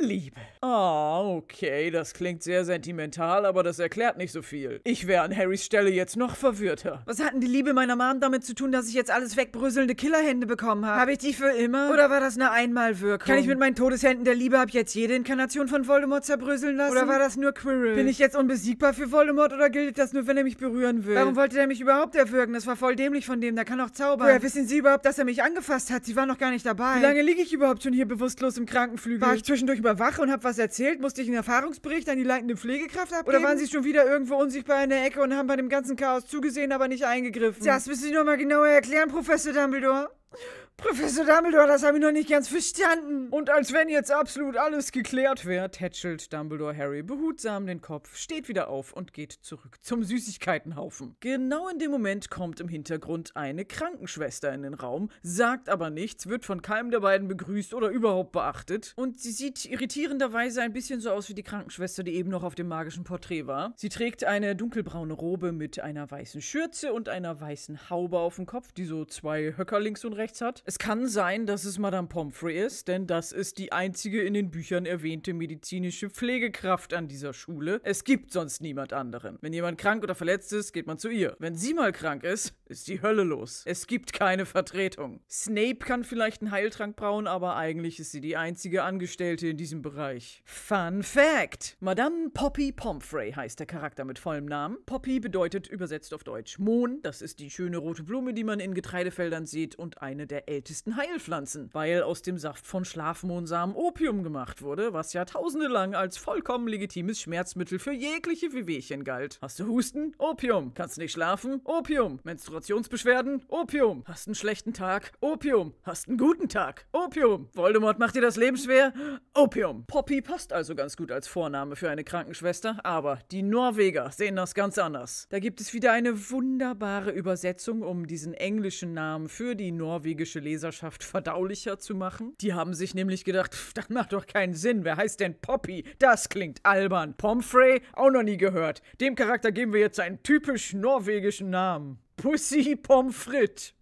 Liebe. Ah, oh, okay, das klingt sehr sentimental, aber das erklärt nicht so viel. Ich wäre an Harrys Stelle jetzt noch verwirrter. Was hat denn die Liebe meiner Mom damit zu tun, dass ich jetzt alles wegbröselnde Killerhände bekommen habe? Habe ich die für immer? Oder war das eine Einmalwirkung? Kann ich mit meinen Todeshänden der Liebe ab jetzt jede Inkarnation von Voldemort zerbröseln lassen? Oder war das nur Quirrell? Bin ich jetzt unbesiegbar für Voldemort oder gilt das nur, wenn er mich berühren will? Warum wollte er mich überhaupt erwürgen? Das war voll dämlich von dem, der kann auch zaubern. Woher wissen Sie überhaupt, dass er mich angefasst hat? Sie waren noch gar nicht dabei. Wie lange liege ich überhaupt schon hier bewusstlos im Krankenflügel? War ich zwischendurch überwache und habe was erzählt? Musste ich einen Erfahrungsbericht an die leitende Pflegekraft abgeben? Oder waren sie schon wieder irgendwo unsichtbar in der Ecke und haben bei dem ganzen Chaos zugesehen, aber nicht eingegriffen? Das müssen Sie noch mal genauer erklären, Professor Dumbledore. Professor Dumbledore, das habe ich noch nicht ganz verstanden. Und als wenn jetzt absolut alles geklärt wäre, tätschelt Dumbledore Harry behutsam den Kopf, steht wieder auf und geht zurück zum Süßigkeitenhaufen. Genau in dem Moment kommt im Hintergrund eine Krankenschwester in den Raum, sagt aber nichts, wird von keinem der beiden begrüßt oder überhaupt beachtet. Und sie sieht irritierenderweise ein bisschen so aus wie die Krankenschwester, die eben noch auf dem magischen Porträt war. Sie trägt eine dunkelbraune Robe mit einer weißen Schürze und einer weißen Haube auf dem Kopf, die so zwei Höcker links und rechts hat. Es kann sein, dass es Madame Pomfrey ist, denn das ist die einzige in den Büchern erwähnte medizinische Pflegekraft an dieser Schule. Es gibt sonst niemand anderen. Wenn jemand krank oder verletzt ist, geht man zu ihr. Wenn sie mal krank ist, ist die Hölle los. Es gibt keine Vertretung. Snape kann vielleicht einen Heiltrank brauen, aber eigentlich ist sie die einzige Angestellte in diesem Bereich. Fun Fact! Madame Poppy Pomfrey heißt der Charakter mit vollem Namen. Poppy bedeutet übersetzt auf Deutsch Mohn. Das ist die schöne rote Blume, die man in Getreidefeldern sieht und eine der ältesten Heilpflanzen, weil aus dem Saft von Schlafmohnsamen Opium gemacht wurde, was jahrtausende lang als vollkommen legitimes Schmerzmittel für jegliche Wehwehchen galt. Hast du Husten? Opium. Kannst nicht schlafen? Opium. Menstruationsbeschwerden? Opium. Hast einen schlechten Tag? Opium. Hast einen guten Tag? Opium. Voldemort macht dir das Leben schwer? Opium. Poppy passt also ganz gut als Vorname für eine Krankenschwester, aber die Norweger sehen das ganz anders. Da gibt es wieder eine wunderbare Übersetzung, um diesen englischen Namen für die norwegische Leserschaft verdaulicher zu machen. Die haben sich nämlich gedacht, pff, das macht doch keinen Sinn. Wer heißt denn Poppy? Das klingt albern. Pomfrey? Auch noch nie gehört. Dem Charakter geben wir jetzt einen typisch norwegischen Namen. Pussy Pomfrit.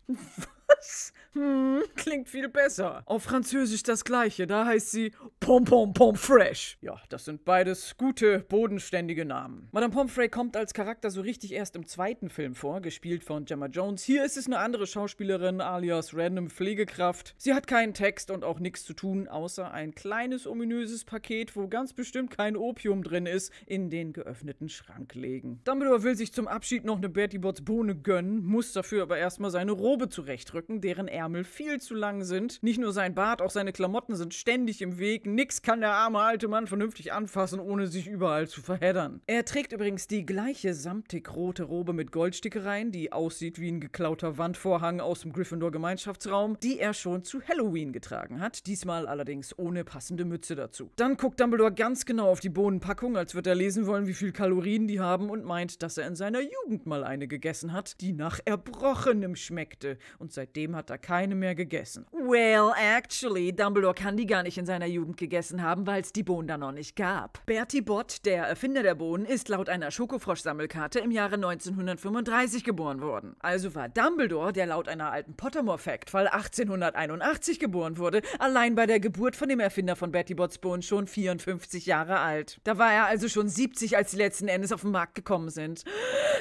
Was? Hm, klingt viel besser. Auf Französisch das Gleiche, da heißt sie Pompom Pomfresh. Ja, das sind beides gute, bodenständige Namen. Madame Pomfrey kommt als Charakter so richtig erst im zweiten Film vor, gespielt von Gemma Jones. Hier ist es eine andere Schauspielerin, alias Random Pflegekraft. Sie hat keinen Text und auch nichts zu tun, außer ein kleines, ominöses Paket, wo ganz bestimmt kein Opium drin ist, in den geöffneten Schrank legen. Dumbledore will sich zum Abschied noch eine Bertie Botts Bohne gönnen, muss dafür aber erstmal seine Robe zurechtrücken, deren er viel zu lang sind. Nicht nur sein Bart, auch seine Klamotten sind ständig im Weg. Nix kann der arme alte Mann vernünftig anfassen, ohne sich überall zu verheddern. Er trägt übrigens die gleiche samtig rote Robe mit Goldstickereien, die aussieht wie ein geklauter Wandvorhang aus dem Gryffindor-Gemeinschaftsraum, die er schon zu Halloween getragen hat, diesmal allerdings ohne passende Mütze dazu. Dann guckt Dumbledore ganz genau auf die Bohnenpackung, als würde er lesen wollen, wie viel Kalorien die haben und meint, dass er in seiner Jugend mal eine gegessen hat, die nach Erbrochenem schmeckte. Und seitdem hat er keine keine mehr gegessen. Well, actually, Dumbledore kann die gar nicht in seiner Jugend gegessen haben, weil es die Bohnen da noch nicht gab. Bertie Bott, der Erfinder der Bohnen, ist laut einer Schokofrosch-Sammelkarte im Jahre neunzehnhundertfünfunddreißig geboren worden. Also war Dumbledore, der laut einer alten Pottermore-Fact, weil achtzehnhunderteinundachtzig geboren wurde, allein bei der Geburt von dem Erfinder von Bertie Botts Bohnen schon vierundfünfzig Jahre alt. Da war er also schon siebzig, als die letzten Endes auf den Markt gekommen sind.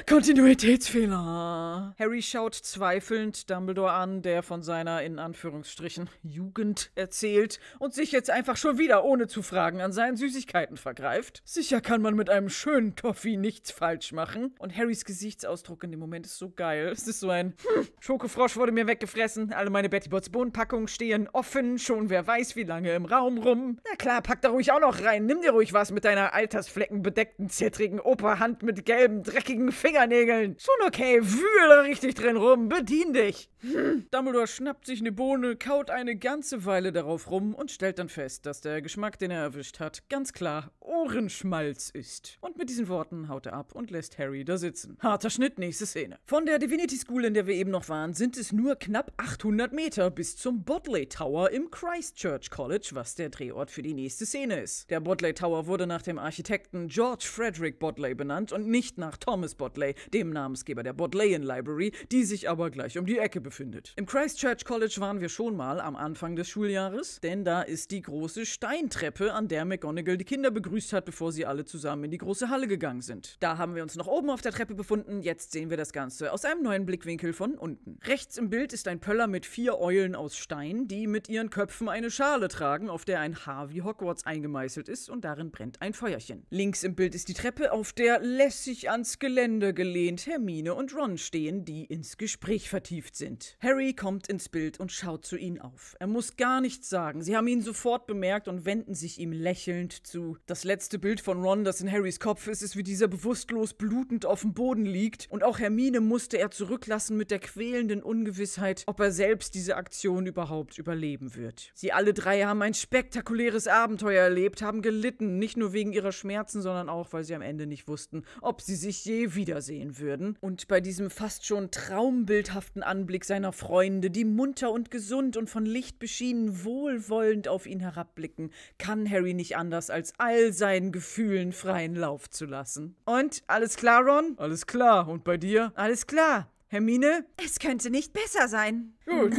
Kontinuitätsfehler. Harry schaut zweifelnd Dumbledore an, der von von seiner, in Anführungsstrichen, Jugend erzählt und sich jetzt einfach schon wieder, ohne zu fragen, an seinen Süßigkeiten vergreift. Sicher kann man mit einem schönen Toffee nichts falsch machen. Und Harrys Gesichtsausdruck in dem Moment ist so geil. Es ist so ein hm, Schokofrosch wurde mir weggefressen, alle meine Bertie Botts Bohnenpackungen stehen offen, schon wer weiß wie lange im Raum rum. Na klar, pack da ruhig auch noch rein, nimm dir ruhig was mit deiner altersfleckenbedeckten, zittrigen Operhand mit gelben, dreckigen Fingernägeln. Schon okay, wühl richtig drin rum, bedien dich. Hm. Dumbledore schnappt sich eine Bohne, kaut eine ganze Weile darauf rum und stellt dann fest, dass der Geschmack, den er erwischt hat, ganz klar Ohrenschmalz ist. Und mit diesen Worten haut er ab und lässt Harry da sitzen. Harter Schnitt, nächste Szene. Von der Divinity School, in der wir eben noch waren, sind es nur knapp achthundert Meter bis zum Bodleian Tower im Christchurch College, was der Drehort für die nächste Szene ist. Der Bodleian Tower wurde nach dem Architekten George Frederick Bodleian benannt und nicht nach Thomas Bodleian, dem Namensgeber der Bodleian Library, die sich aber gleich um die Ecke befindet. Im Christchurch College waren wir schon mal am Anfang des Schuljahres, denn da ist die große Steintreppe, an der McGonagall die Kinder begrüßt hat, bevor sie alle zusammen in die große Halle gegangen sind. Da haben wir uns noch oben auf der Treppe befunden, jetzt sehen wir das Ganze aus einem neuen Blickwinkel von unten. Rechts im Bild ist ein Pöller mit vier Eulen aus Stein, die mit ihren Köpfen eine Schale tragen, auf der ein Haar wie Hogwarts eingemeißelt ist und darin brennt ein Feuerchen. Links im Bild ist die Treppe, auf der lässig ans Geländer gelehnt Hermine und Ron stehen, die ins Gespräch vertieft sind. Harry kommt ins Bild und schaut zu ihnen auf. Er muss gar nichts sagen, sie haben ihn sofort bemerkt und wenden sich ihm lächelnd zu. Das letzte Bild von Ron, das in Harrys Kopf ist, ist wie dieser bewusstlos blutend auf dem Boden liegt und auch Hermine musste er zurücklassen mit der quälenden Ungewissheit, ob er selbst diese Aktion überhaupt überleben wird. Sie alle drei haben ein spektakuläres Abenteuer erlebt, haben gelitten, nicht nur wegen ihrer Schmerzen, sondern auch, weil sie am Ende nicht wussten, ob sie sich je wiedersehen würden. Und bei diesem fast schon traumbildhaften Anblick seiner Freunde, die munter und gesund und von Licht beschienen wohlwollend auf ihn herabblicken, kann Harry nicht anders, als all seinen Gefühlen freien Lauf zu lassen. Und? Alles klar, Ron? Alles klar. Und bei dir? Alles klar. Hermine? Es könnte nicht besser sein. Gut.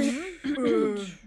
Gut.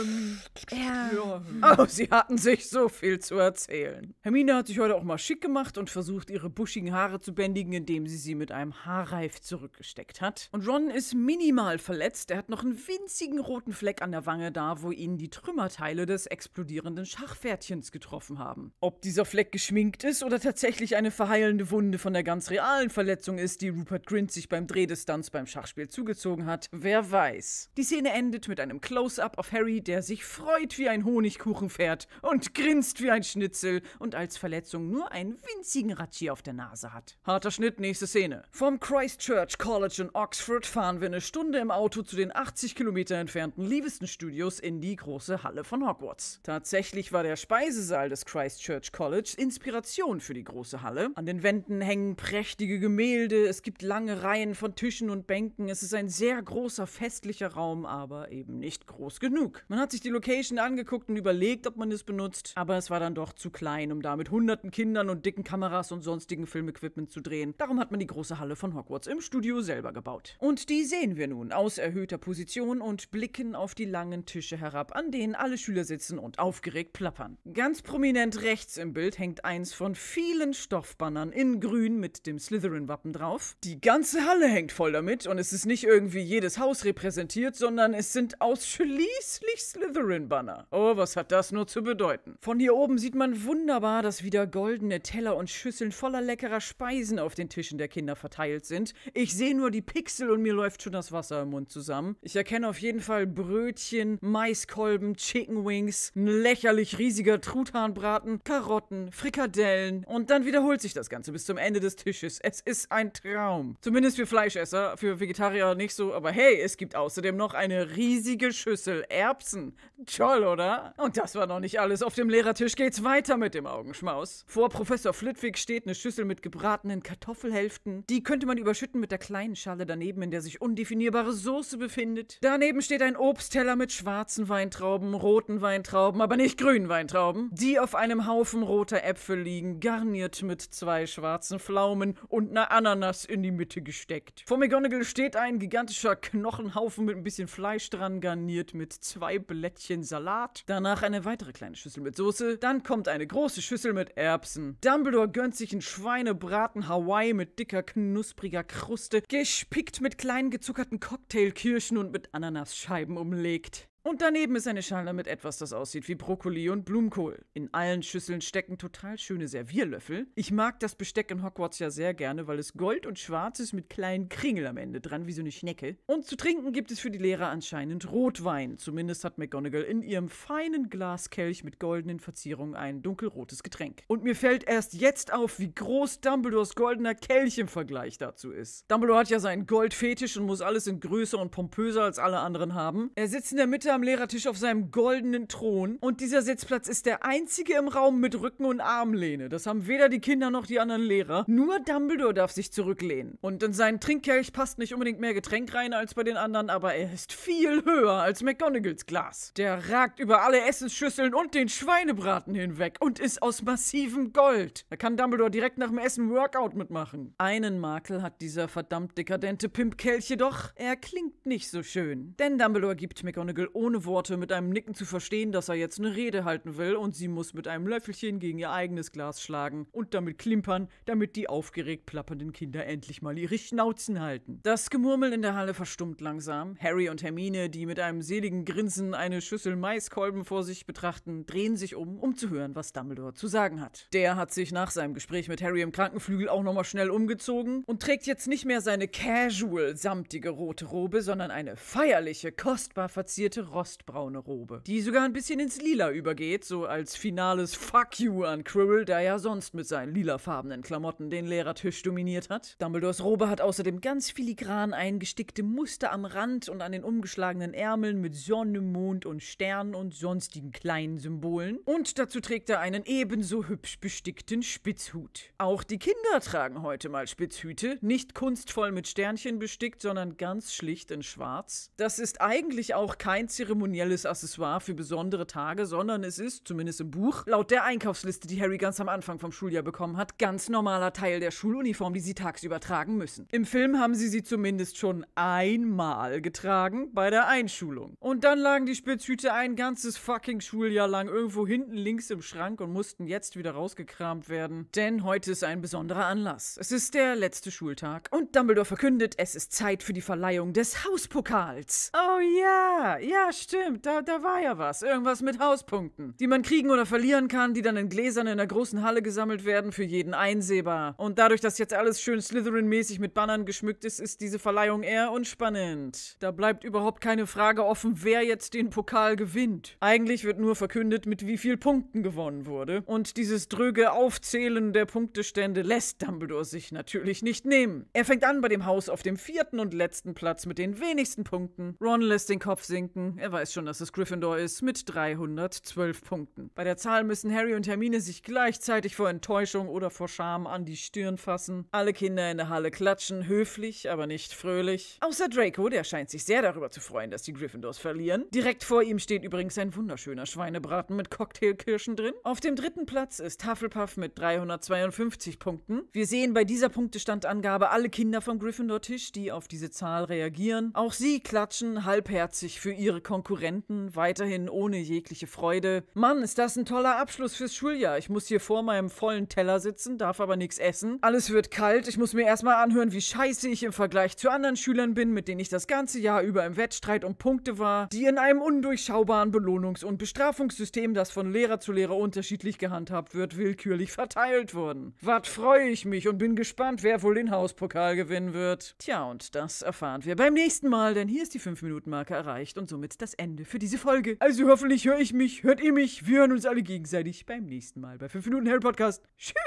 Ähm, ja. Ja. Oh, sie hatten sich so viel zu erzählen. Hermine hat sich heute auch mal schick gemacht und versucht, ihre buschigen Haare zu bändigen, indem sie sie mit einem Haarreif zurückgesteckt hat. Und Ron ist minimal verletzt. Er hat noch einen winzigen roten Fleck an der Wange da, wo ihn die Trümmerteile des explodierenden Schachpferdchens getroffen haben. Ob dieser Fleck geschminkt ist oder tatsächlich eine verheilende Wunde von der ganz realen Verletzung ist, die Rupert Grint sich beim Dreh des Stunts beim Schachspiel zugezogen hat, wer weiß. Die Szene endet mit einem Close-Up auf Harry, der sich freut wie ein Honigkuchenpferd und grinst wie ein Schnitzel und als Verletzung nur einen winzigen Ratschi auf der Nase hat. Harter Schnitt, nächste Szene. Vom Christchurch College in Oxford fahren wir eine Stunde im Auto zu den achtzig Kilometer entfernten Leavesden Studios in die große Halle von Hogwarts. Tatsächlich war der Speisesaal des Christchurch College Inspiration für die große Halle. An den Wänden hängen prächtige Gemälde, es gibt lange Reihen von Tischen und Bänken, es ist ein sehr großer, festlicher Raum, aber eben nicht groß genug. Man hat sich die Location angeguckt und überlegt, ob man es benutzt, aber es war dann doch zu klein, um da mit hunderten Kindern und dicken Kameras und sonstigen Filmequipment zu drehen. Darum hat man die große Halle von Hogwarts im Studio selber gebaut. Und die sehen wir nun aus erhöhter Position und blicken auf die langen Tische herab, an denen alle Schüler sitzen und aufgeregt plappern. Ganz prominent rechts im Bild hängt eins von vielen Stoffbannern in grün mit dem Slytherin-Wappen drauf. Die ganze Halle hängt voll damit und es ist nicht irgendwie jedes Haus repräsentiert, sondern es sind ausschließlich Slytherin-Banner. Oh, was hat das nur zu bedeuten? Von hier oben sieht man wunderbar, dass wieder goldene Teller und Schüsseln voller leckerer Speisen auf den Tischen der Kinder verteilt sind. Ich sehe nur die Pixel und mir läuft schon das Wasser im Mund zusammen. Ich erkenne auf jeden Fall Brötchen, Maiskolben, Chicken Wings, ein lächerlich riesiger Truthahnbraten, Karotten, Frikadellen und dann wiederholt sich das Ganze bis zum Ende des Tisches. Es ist ein Traum. Zumindest für Fleischesser, für Vegetarier nicht so, aber hey, es gibt außerdem noch eine riesige Schüssel Erbsen. Toll, oder? Und das war noch nicht alles. Auf dem Lehrertisch geht's weiter mit dem Augenschmaus. Vor Professor Flitwick steht eine Schüssel mit gebratenen Kartoffelhälften. Die könnte man überschütten mit der kleinen Schale daneben, in der sich undefinierbare Soße befindet. Daneben steht ein Obstteller mit schwarzen Weintrauben, roten Weintrauben, aber nicht grünen Weintrauben, die auf einem Haufen roter Äpfel liegen, garniert mit zwei schwarzen Pflaumen und einer Ananas in die Mitte gesteckt. Vor McGonagall steht ein gigantischer Knochenhaufen mit ein bisschen Fleisch dran, garniert mit zwei zwei Blättchen Salat, danach eine weitere kleine Schüssel mit Soße, dann kommt eine große Schüssel mit Erbsen. Dumbledore gönnt sich einen Schweinebraten Hawaii mit dicker, knuspriger Kruste, gespickt mit kleinen gezuckerten Cocktailkirschen und mit Ananasscheiben umlegt. Und daneben ist eine Schale mit etwas, das aussieht wie Brokkoli und Blumenkohl. In allen Schüsseln stecken total schöne Servierlöffel. Ich mag das Besteck in Hogwarts ja sehr gerne, weil es gold und schwarz ist mit kleinen Kringel am Ende dran, wie so eine Schnecke. Und zu trinken gibt es für die Lehrer anscheinend Rotwein. Zumindest hat McGonagall in ihrem feinen Glaskelch mit goldenen Verzierungen ein dunkelrotes Getränk. Und mir fällt erst jetzt auf, wie groß Dumbledores goldener Kelch im Vergleich dazu ist. Dumbledore hat ja seinen Goldfetisch und muss alles in größer und pompöser als alle anderen haben. Er sitzt in der Mitte am Lehrertisch auf seinem goldenen Thron und dieser Sitzplatz ist der einzige im Raum mit Rücken- und Armlehne. Das haben weder die Kinder noch die anderen Lehrer. Nur Dumbledore darf sich zurücklehnen. Und in seinen Trinkkelch passt nicht unbedingt mehr Getränk rein als bei den anderen, aber er ist viel höher als McGonagalls Glas. Der ragt über alle Essensschüsseln und den Schweinebraten hinweg und ist aus massivem Gold. Da kann Dumbledore direkt nach dem Essen Workout mitmachen. Einen Makel hat dieser verdammt dekadente Pimpkelch jedoch. Er klingt nicht so schön. Denn Dumbledore gibt McGonagall ohne Worte mit einem Nicken zu verstehen, dass er jetzt eine Rede halten will und sie muss mit einem Löffelchen gegen ihr eigenes Glas schlagen und damit klimpern, damit die aufgeregt plappernden Kinder endlich mal ihre Schnauzen halten. Das Gemurmel in der Halle verstummt langsam. Harry und Hermine, die mit einem seligen Grinsen eine Schüssel Maiskolben vor sich betrachten, drehen sich um, um zu hören, was Dumbledore zu sagen hat. Der hat sich nach seinem Gespräch mit Harry im Krankenflügel auch nochmal schnell umgezogen und trägt jetzt nicht mehr seine casual samtige rote Robe, sondern eine feierliche, kostbar verzierte rostbraune Robe, die sogar ein bisschen ins Lila übergeht, so als finales Fuck you an Quirrell, der ja sonst mit seinen lilafarbenen Klamotten den Lehrertisch dominiert hat. Dumbledores Robe hat außerdem ganz filigran eingestickte Muster am Rand und an den umgeschlagenen Ärmeln mit Sonne, Mond und Stern und sonstigen kleinen Symbolen. Und dazu trägt er einen ebenso hübsch bestickten Spitzhut. Auch die Kinder tragen heute mal Spitzhüte, nicht kunstvoll mit Sternchen bestickt, sondern ganz schlicht in Schwarz. Das ist eigentlich auch kein zeremonielles Accessoire für besondere Tage, sondern es ist, zumindest im Buch, laut der Einkaufsliste, die Harry ganz am Anfang vom Schuljahr bekommen hat, ganz normaler Teil der Schuluniform, die sie tagsüber tragen müssen. Im Film haben sie sie zumindest schon einmal getragen, bei der Einschulung. Und dann lagen die Spitzhüte ein ganzes fucking Schuljahr lang irgendwo hinten links im Schrank und mussten jetzt wieder rausgekramt werden, denn heute ist ein besonderer Anlass. Es ist der letzte Schultag und Dumbledore verkündet, es ist Zeit für die Verleihung des Hauspokals. Oh ja, ja. Ja, stimmt, da, da war ja was. Irgendwas mit Hauspunkten, die man kriegen oder verlieren kann, die dann in Gläsern in der großen Halle gesammelt werden, für jeden einsehbar. Und dadurch, dass jetzt alles schön Slytherin-mäßig mit Bannern geschmückt ist, ist diese Verleihung eher unspannend. Da bleibt überhaupt keine Frage offen, wer jetzt den Pokal gewinnt. Eigentlich wird nur verkündet, mit wie viel Punkten gewonnen wurde. Und dieses dröge Aufzählen der Punktestände lässt Dumbledore sich natürlich nicht nehmen. Er fängt an bei dem Haus auf dem vierten und letzten Platz mit den wenigsten Punkten. Ron lässt den Kopf sinken. Er weiß schon, dass es Gryffindor ist, mit dreihundertzwölf Punkten. Bei der Zahl müssen Harry und Hermine sich gleichzeitig vor Enttäuschung oder vor Scham an die Stirn fassen. Alle Kinder in der Halle klatschen, höflich, aber nicht fröhlich. Außer Draco, der scheint sich sehr darüber zu freuen, dass die Gryffindors verlieren. Direkt vor ihm steht übrigens ein wunderschöner Schweinebraten mit Cocktailkirschen drin. Auf dem dritten Platz ist Hufflepuff mit dreihundertzweiundfünfzig Punkten. Wir sehen bei dieser Punktestandangabe alle Kinder vom Gryffindor-Tisch, die auf diese Zahl reagieren. Auch sie klatschen halbherzig für ihre Konkurrenten, weiterhin ohne jegliche Freude. Mann, ist das ein toller Abschluss fürs Schuljahr. Ich muss hier vor meinem vollen Teller sitzen, darf aber nichts essen. Alles wird kalt, ich muss mir erstmal anhören, wie scheiße ich im Vergleich zu anderen Schülern bin, mit denen ich das ganze Jahr über im Wettstreit um Punkte war, die in einem undurchschaubaren Belohnungs- und Bestrafungssystem, das von Lehrer zu Lehrer unterschiedlich gehandhabt wird, willkürlich verteilt wurden. Wat freue ich mich und bin gespannt, wer wohl den Hauspokal gewinnen wird. Tja, und das erfahren wir beim nächsten Mal, denn hier ist die fünf-Minuten-Marke erreicht und so somit das Ende für diese Folge. Also hoffentlich höre ich mich, hört ihr mich, wir hören uns alle gegenseitig beim nächsten Mal bei fünf Minuten Harry Podcast. Tschüss!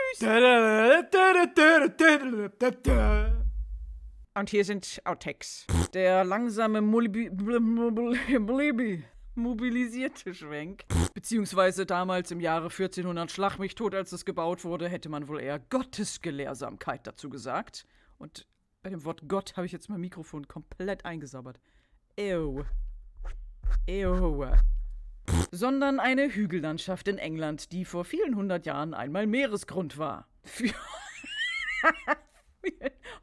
Und hier sind Outtakes. Der langsame mobilisierte Schwenk. Beziehungsweise damals im Jahre vierzehnhundert, schlag mich tot, als das gebaut wurde, hätte man wohl eher Gottesgelehrsamkeit dazu gesagt. Und bei dem Wort Gott habe ich jetzt mein Mikrofon komplett eingesabbert. Ew. Ew. Sondern eine Hügellandschaft in England, die vor vielen hundert Jahren einmal Meeresgrund war. Für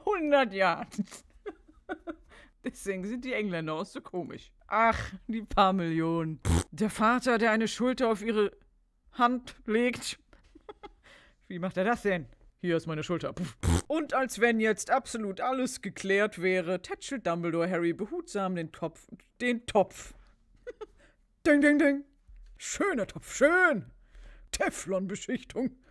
hundert Jahren. Deswegen sind die Engländer auch so komisch. Ach, die paar Millionen. Der Vater, der eine Schulter auf ihre Hand legt. Wie macht er das denn? Hier ist meine Schulter. Und als wenn jetzt absolut alles geklärt wäre, tätschelt Dumbledore Harry behutsam den Topf. Den Topf. Ding, ding, ding. Schöner Topf, schön. Teflon-Beschichtung.